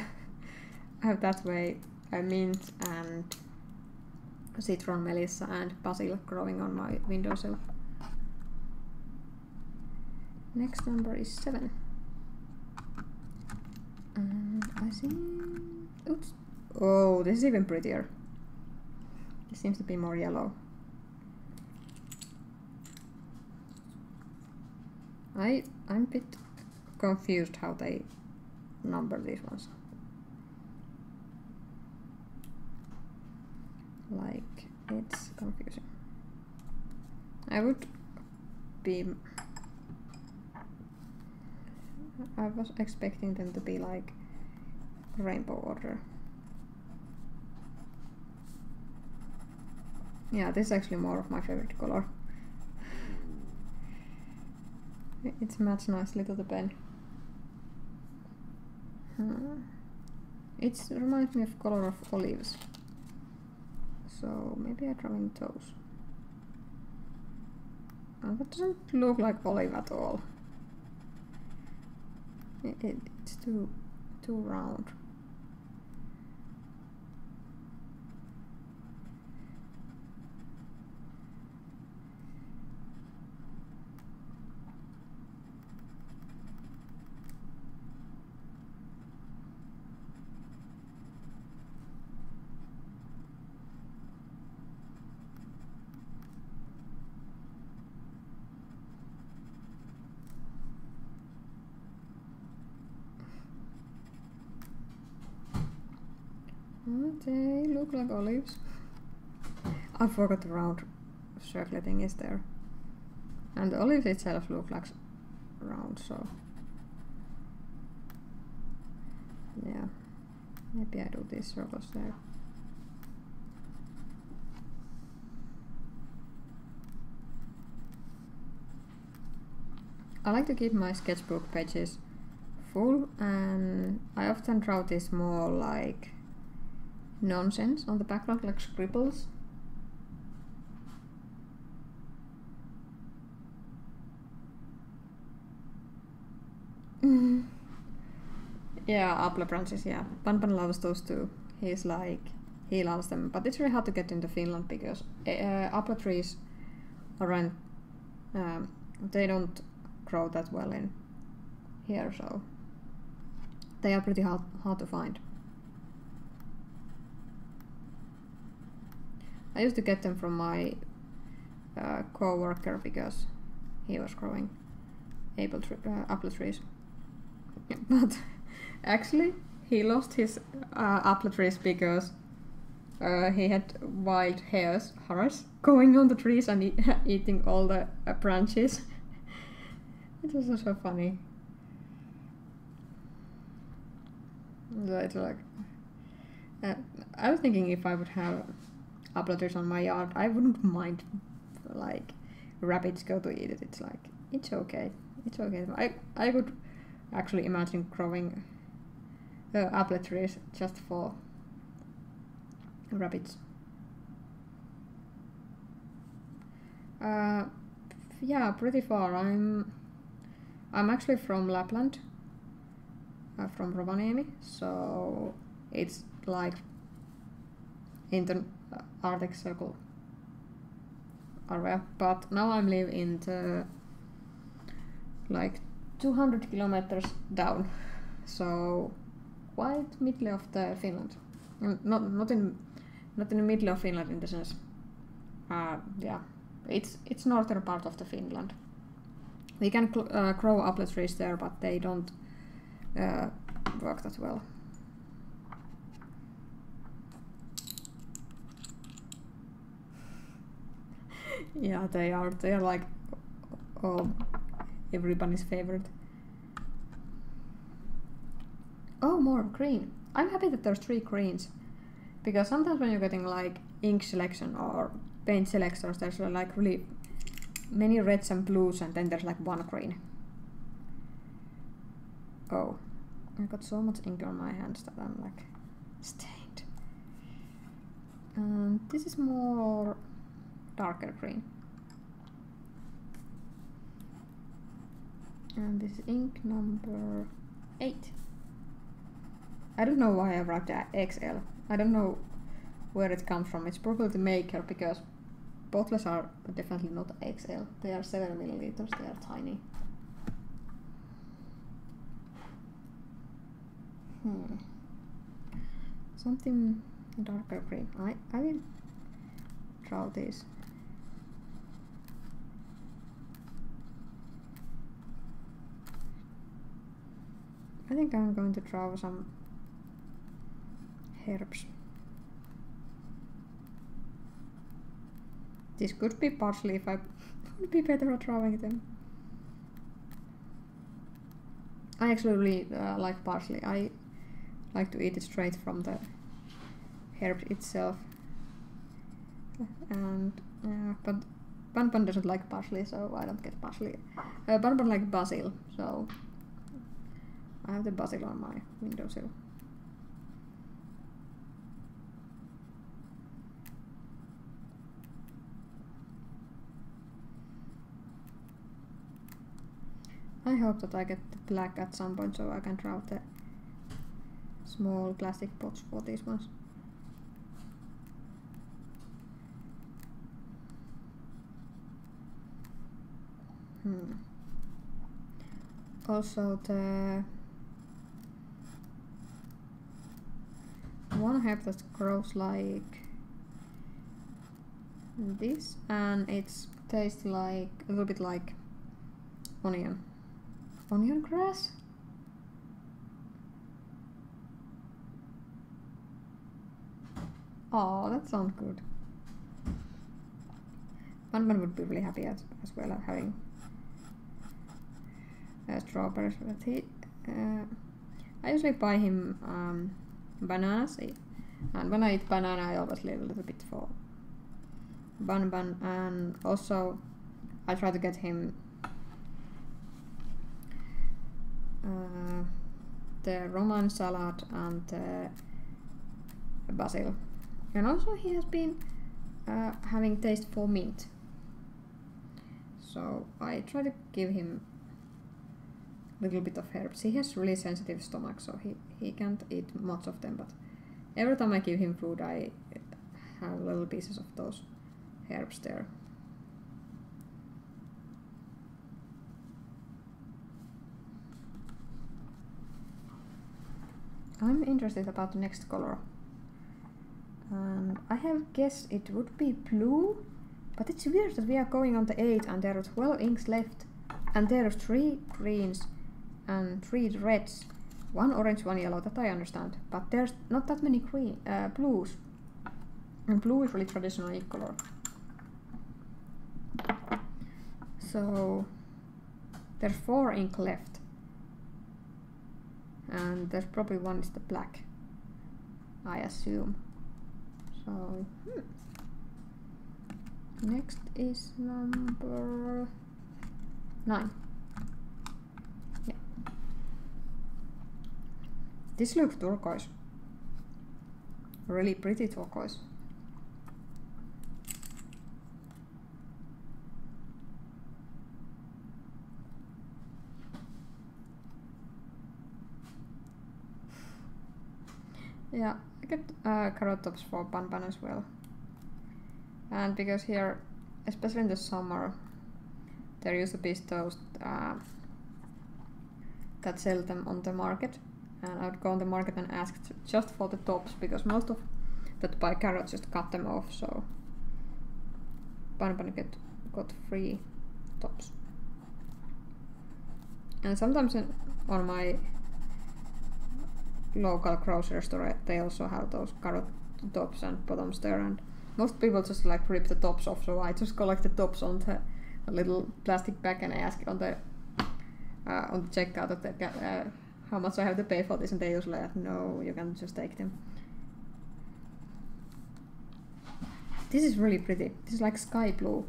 have that way mint and citron, melissa and basil growing on my windowsill. Next number is 7. And I think, oops, oh, this is even prettier. It seems to be more yellow. I'm a bit confused how they number these ones. Like, it's confusing. I was expecting them to be like rainbow order. Yeah, this is actually more of my favorite color. It's matched nicely to the pen. It reminds me of color of olives, so maybe I draw in those. That doesn't look like olive at all. It's too round. They look like olives. I forgot the round circle thing is there. And the olive itself looks like round, so... yeah. Maybe I do these circles there. I like to keep my sketchbook pages full, and I often draw this more like nonsense on the background, like scribbles. Yeah, apple branches, yeah. Panpan loves those too. He's like, he loves them, but it's really hard to get into Finland because apple trees aren't, they don't grow that well in here, so they are pretty hard to find. I used to get them from my co-worker because he was growing apple trees, but actually he lost his apple trees because he had wild hares going on the trees and eating all the branches. It was so funny. So it's like, I was thinking if I would have apple trees on my yard, I wouldn't mind like rabbits go to eat it. It's like, it's okay, it's okay. I could actually imagine growing apple trees just for rabbits. Yeah, pretty far. I'm actually from Lapland, from Rovaniemi, so it's like in the Arctic Circle area, but now I'm living in the, like 200 kilometers down, so quite middle of the Finland, not in the middle of Finland in the sense, yeah, it's northern part of the Finland. We can grow apple trees there, but they don't work that well. Yeah, they are like everybody's favorite. Oh, more green. I'm happy that there's 3 greens, because sometimes when you're getting like ink selection or paint selections, there's like really many reds and blues, and then there's like 1 green. Oh, I got so much ink on my hands that I'm like stained. And this is more darker green. And this is ink number 8. I don't know why I wrote that XL. I don't know where it comes from. It's probably the maker, because bottles are definitely not XL. They are 7 milliliters. They are tiny. Something darker green. I will draw this. I think I'm going to draw some herbs. This could be partially if I would be better at drawing them. I actually really like parsley. I like to eat it straight from the herb itself. And but Panpan doesn't like parsley, so I don't get parsley. Panpan likes basil, so I have the basil on my windowsill. I hope that I get the black at some point so I can draw the small plastic pots for these ones. Also, the one herb that grows like this, and it tastes like a little bit like onion. Onion grass? Oh, that sounds good. Moonman would be really happy as well at having strawberries with it. I usually buy him bananas, and when I eat banana I always leave a little bit for Banban, and also I try to get him the Roman salad and the basil, and also he has been having taste for mint, so I try to give him a little bit of herbs. He has really sensitive stomach, so he can't eat much of them, but every time I give him food I have little pieces of those herbs there. I'm interested about the next color, and I have guessed it would be blue, but it's weird that we are going on the 8 and there are 12 inks left, and there are 3 greens and 3 reds, 1 orange, 1 yellow, that I understand, but there's not that many green, blues, and blue is really traditional ink color. So there's 4 ink left, and there's probably one is the black, I assume. So next is number 9. Yeah, this looks turquoise, really pretty turquoise. Yeah, I get carrot tops for Banban as well. And because here, especially in the summer, there used to be those that sell them on the market. And I would go on the market and ask just for the tops, because most of that buy carrots just cut them off, so Banban got free tops. And sometimes on my local grocery store, they also have those carrot tops and bottoms there, and most people just like rip the tops off, so I just collect the tops on the little plastic bag, and I ask on the checkout that they can, how much I have to pay for this, and they usually like, no, you can just take them. This is really pretty, this is like sky blue,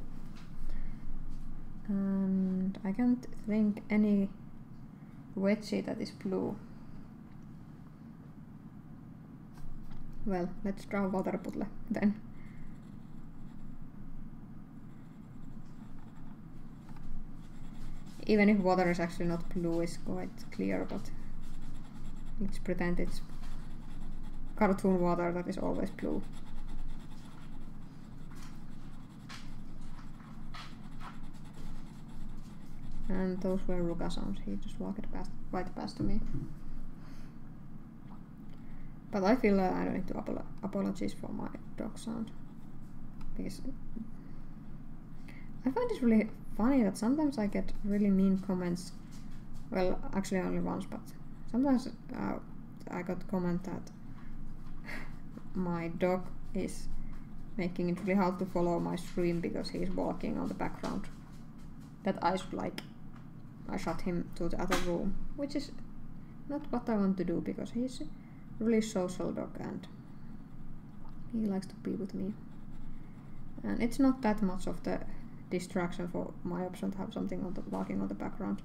and I can't think any wedgie that is blue. Well, let's draw water puddle then. Even if water is actually not blue, it's quite clear, but let's pretend it's cartoon water that is always blue. And those were Ruka sounds, he just walked past, right past to me. But I feel I don't need to apologize for my dog sound, because I find it really funny that sometimes I get really mean comments. Well, actually only once, but sometimes I got comment that my dog is making it really hard to follow my stream because he's walking on the background. That I should like, I shut him to the other room, which is not what I want to do, because he's really social dog and he likes to be with me, and it's not that much of the distraction for my option to have something on the walking on the background,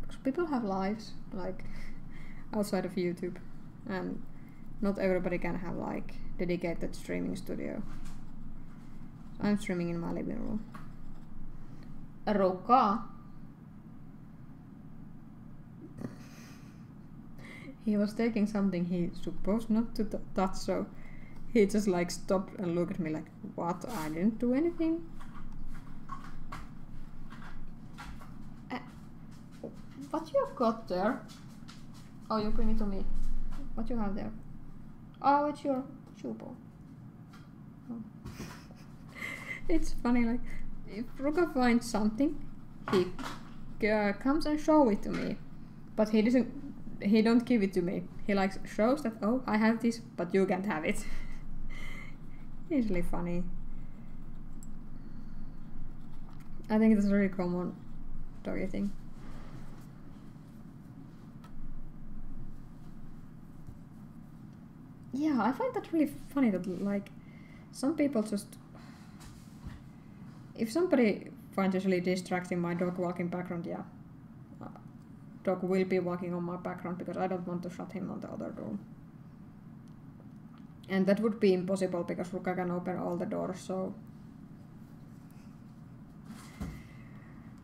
because people have lives like outside of YouTube, and not everybody can have like dedicated streaming studio. So I'm streaming in my living room. Ruka. He was taking something he supposed not to touch, so he just like stopped and looked at me like, what? I didn't do anything. What you have got there? Oh, you bring it to me. What you have there? Oh, it's your shoe ball. Oh. It's funny, like, if Ruka finds something, he comes and shows it to me, but he doesn't. He don't give it to me. He likes shows that, oh, I have this, but you can't have it. usually funny. I think it's a really common doggy thing. Yeah, I find that really funny that, like, some people just... If somebody finds usually distracting my dog walking background, yeah. Dog will be walking on my background because I don't want to shut him on the other room. And that would be impossible because Ruka can open all the doors, so...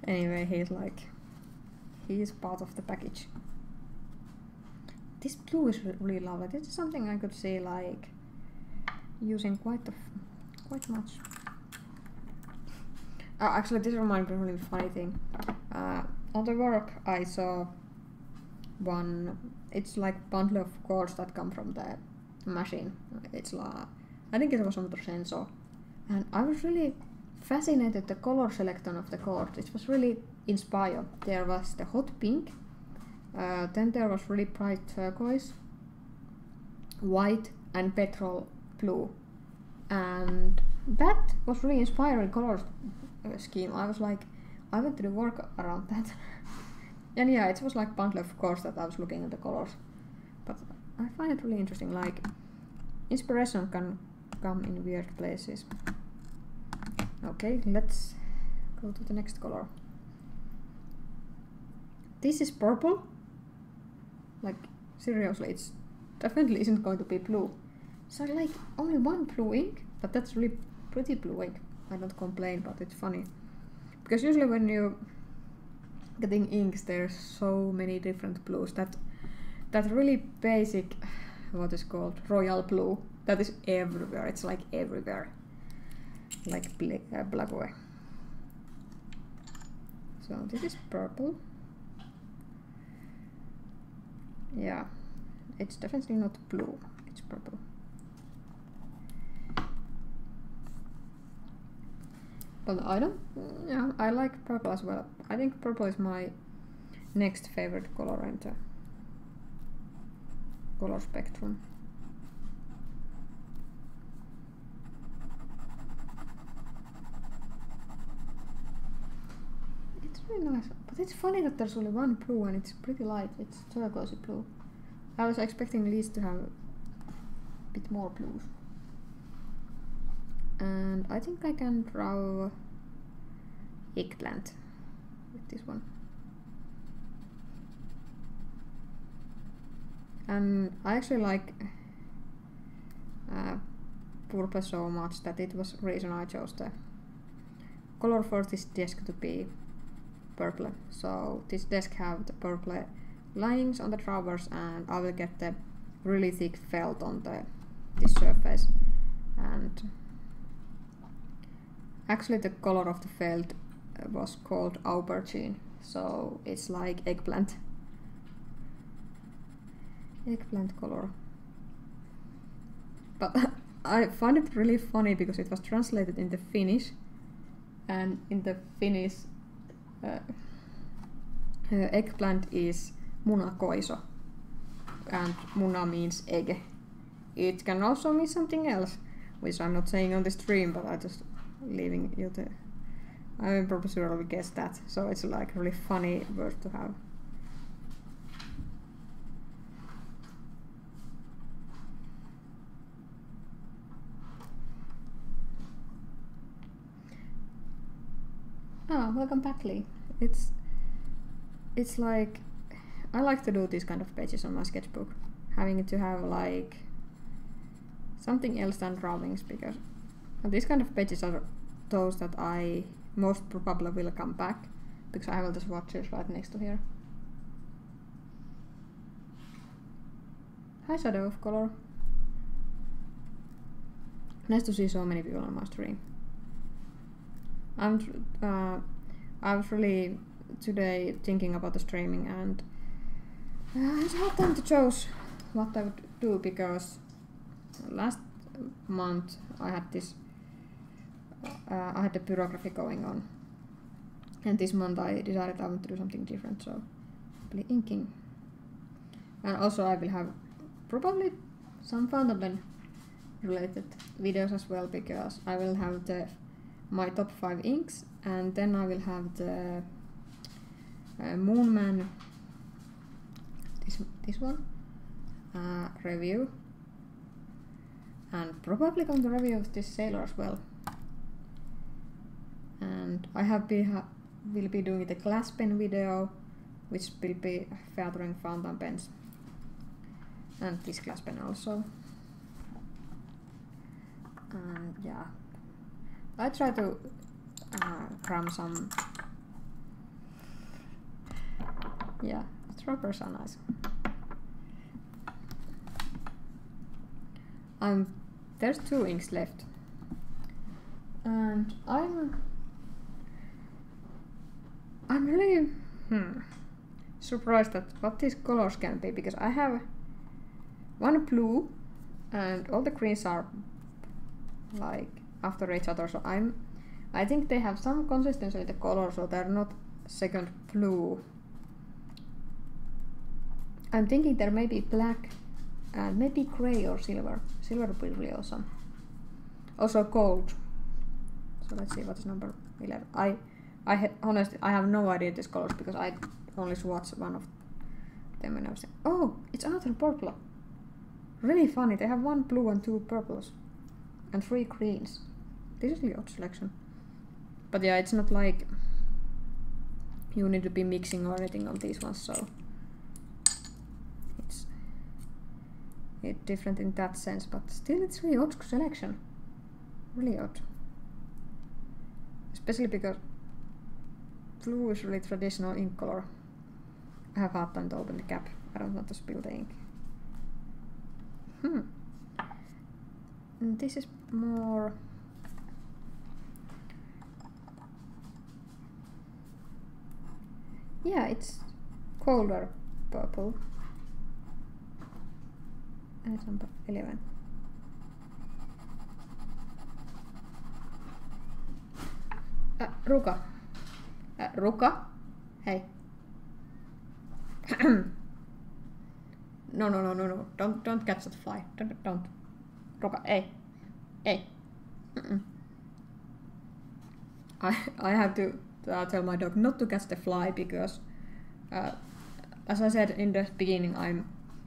Anyway, he's like... He is part of the package. This blue is really lovely. This is something I could see, like, using quite much. Oh, actually, this reminds me of a really funny thing. On the work, I saw one. It's like bundle of cords that come from the machine. It's like, I think it was another sensor, and I was really fascinated the color selection of the cord. It was really inspired. There was the hot pink. Then there was really bright turquoise, white and petrol blue, and that was really inspiring color scheme. I was like, I went to do work around that. And yeah, it was like bundle of course that I was looking at the colors, but I find it really interesting, like inspiration can come in weird places. Okay, let's go to the next color. This is purple. Like, seriously, it's definitely isn't going to be blue. So, like, only one blue ink, but that's really pretty blue ink. I don't complain, but it's funny. Because usually when you're getting inks, there's so many different blues. That really basic, what is called, royal blue, that is everywhere. It's like everywhere. Like black away. So, this is purple. Yeah, it's definitely not blue, it's purple. But I don't, yeah, I like purple as well. I think purple is my next favorite color in the color spectrum. It's really nice. It's funny that there's only one blue and it's pretty light, it's turquoise blue. I was expecting these to have a bit more blues. And I think I can draw eggplant with this one. And I actually like purple so much that it was the reason I chose the color for this desk to be purple. So this desk have the purple linings on the drawers, and I will get the really thick felt on this surface. And actually the color of the felt was called aubergine, so it's like eggplant color. But I find it really funny because it was translated into Finnish, and in the Finnish eggplant is munakoiso, and muna means egg. It can also mean something else, which I'm not saying on the stream, but I'm just leaving you to... I'm probably sure I will guess that, so it's like a really funny word to have. Oh, welcome back, Lee. It's like, I like to do these kind of pages on my sketchbook, having to have like something else than drawings, because these kind of pages are those that I most probably will come back, because I have all those watches right next to here. Hi, Shadow of Color. Nice to see so many people on my stream. I was really today thinking about the streaming, and I had hard time to choose what I would do, because last month I had this the bureaucracy going on, and this month I decided I want to do something different, so probably inking. And also I will have probably some fun and then related videos as well, because I will have my top 5 inks, and then I will have the Moonman, this one, review, and probably going to review of this Sailor as well. And I will be doing the glass pen video, which will be featuring fountain pens, and this glass pen also. And yeah, I try to cram some. Yeah, rubbers are nice. There's 2 inks left, and I'm really surprised at what these colors can be, because I have one blue and all the greens are like after each other, so I think they have some consistency in the color, so they're not second blue. I'm thinking there may be black and maybe grey or silver. Silver would be really awesome. Also gold. So let's see what's number 11. Honestly, I have no idea these colors, because I only swatched one of them when I was like, oh, it's another purple. Really funny, they have 1 blue and 2 purples and 3 greens. This is the odd selection. But yeah, it's not like you need to be mixing or anything on these ones, so it's different in that sense, but still it's really odd selection. Really odd. Especially because blue is really traditional ink color. I have hard time to open the cap. I don't want to spill the ink. And this is more it's colder purple. And it's number 11. Ruka. Ruka? Hey. No. Don't catch that fly. Don't. Ruka, hey. Hey. I have to tell my dog not to catch the fly, because as I said in the beginning, I'm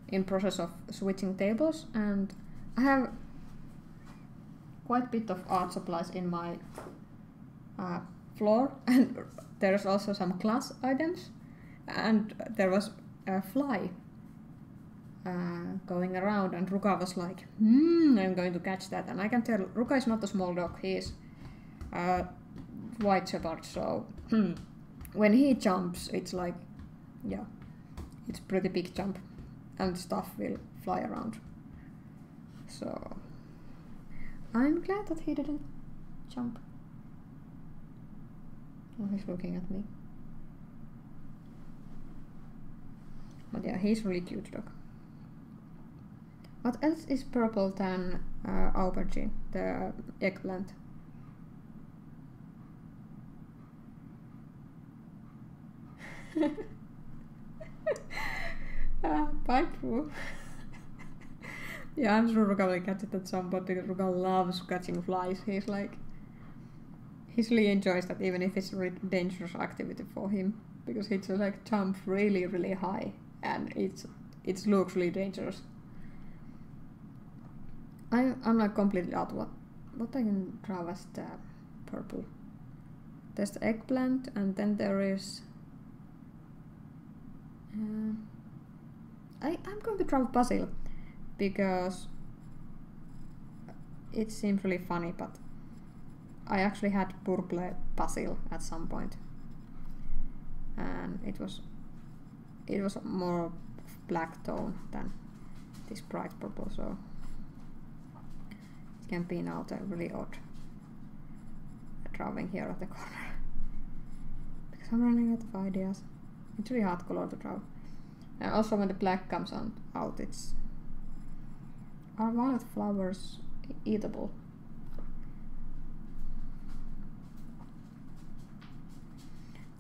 in process of switching tables, and I have quite a bit of art supplies in my floor, and there's also some glass items, and there was a fly going around, and Ruka was like, I'm going to catch that. And I can tell Ruka is not a small dog, he is white shepherd, so when he jumps, it's like, yeah, it's pretty big jump. And stuff will fly around. So I'm glad that he didn't jump. Oh, he's looking at me. But yeah, he's really cute dog. What else is purple than aubergine, the eggplant? Bye, Pooh. Yeah, I'm sure Ruka will catch it at some point, because Ruka loves catching flies. He really enjoys that, even if it's a really dangerous activity for him, because he just like jumps really, really high, and it looks really dangerous. I'm not completely out what I can draw as the purple. There's the eggplant, and then there is. I'm going to draw Basil, because it seems really funny, but I actually had purple Basil at some point, and it was more black tone than this bright purple, so it can be now the really odd drawing here at the corner, because I'm running out of ideas. It's really hard color to draw. And also when the black comes out, are violet flowers eatable?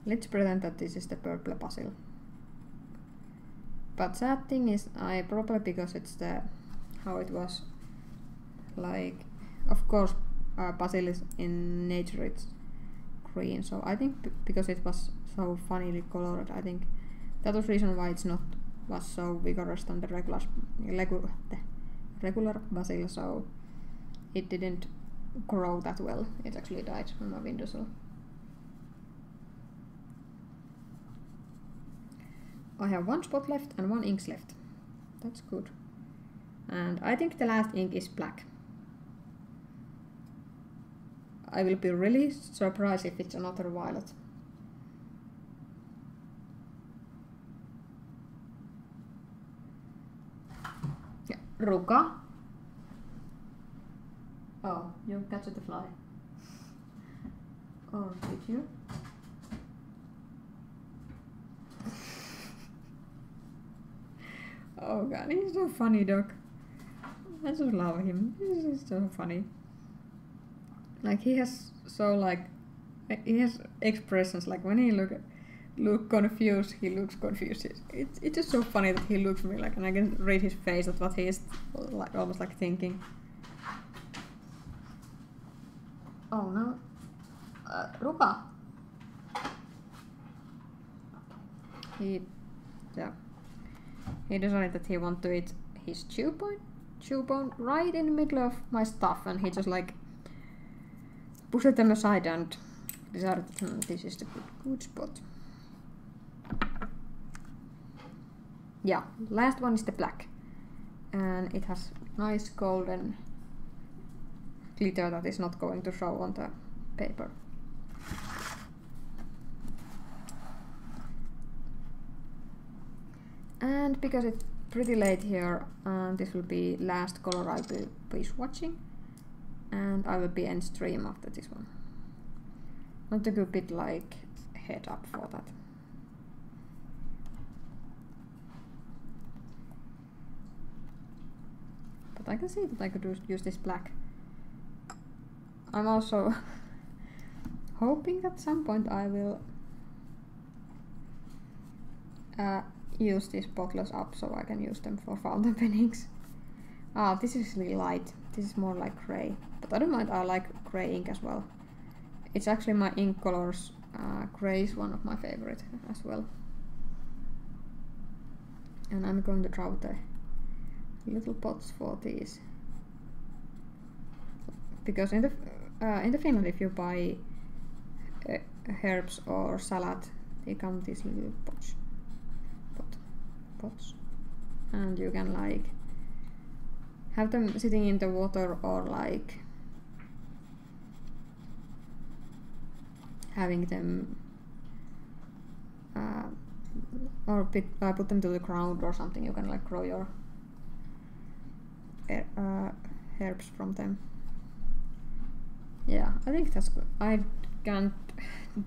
Let's pretend that this is the purple basil. But sad thing is, I probably, because it's how it was like, of course, basil is in nature, it's green, so I think because it was so funnily colored, I think that was reason why it's not was so vigorous than the regular basil, so it didn't grow that well. It actually died on my windowsill. I have one spot left and one ink left. That's good. And I think the last ink is black. I will be really surprised if it's another violet. Yeah, Ruka. Oh, you catch the fly. Or did you? Oh god, he's so funny, dog. I just love him. He's just so funny. Like he has so like he has expressions. Like when he look confused, he looks confused. It's just so funny that he looks at me like, and I can read his face at what he is like almost like thinking. Oh no, Ruka. He decided that he wanted to eat his chew bone right in the middle of my stuff, and he just like pushed them aside and decided this is the good spot. Yeah, last one is the black, and it has nice golden glitter that is not going to show on the paper. And because it's pretty late here, this will be last color I'll be swatching, and I will be end stream after this one. I'll take a bit like head up for that. But I can see that I could use this black. I'm also hoping at some point I will use these bottles up so I can use them for fountain pennings. Ah, this is really light. This is more like grey, but I don't mind. I like grey ink as well. It's actually my ink colors. Grey is one of my favorite as well. And I'm going to draw the little pots for these, because in the Finland, if you buy herbs or salad, they come these little pots, and you can like have them sitting in the water or like having them or put them to the ground or something. You can like grow your herbs from them. Yeah, I think that's good. I can't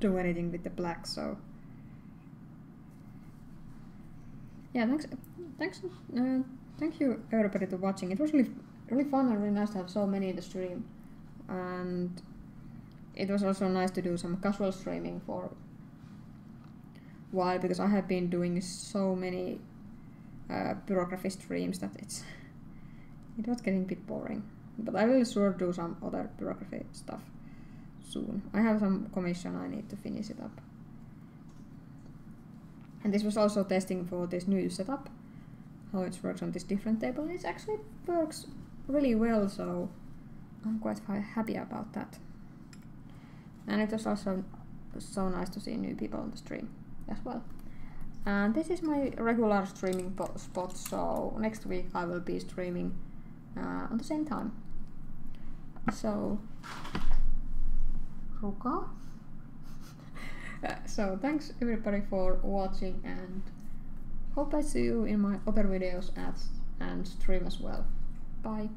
do anything with the black, so yeah, thank you everybody for watching. It was really fun and really nice to have so many in the stream, and it was also nice to do some casual streaming for a while, because I have been doing so many pyrography streams that it was getting a bit boring. But I will sure do some other pyrography stuff soon. I have some commission, I need to finish it up. And this was also testing for this new setup, how it works on this different table. It actually works really well, so I'm quite happy about that. And it was also so nice to see new people on the stream as well. And this is my regular streaming spot, so next week I will be streaming on the same time. So, Ruka. So thanks everybody for watching, and hope I see you in my other videos and stream as well. Bye!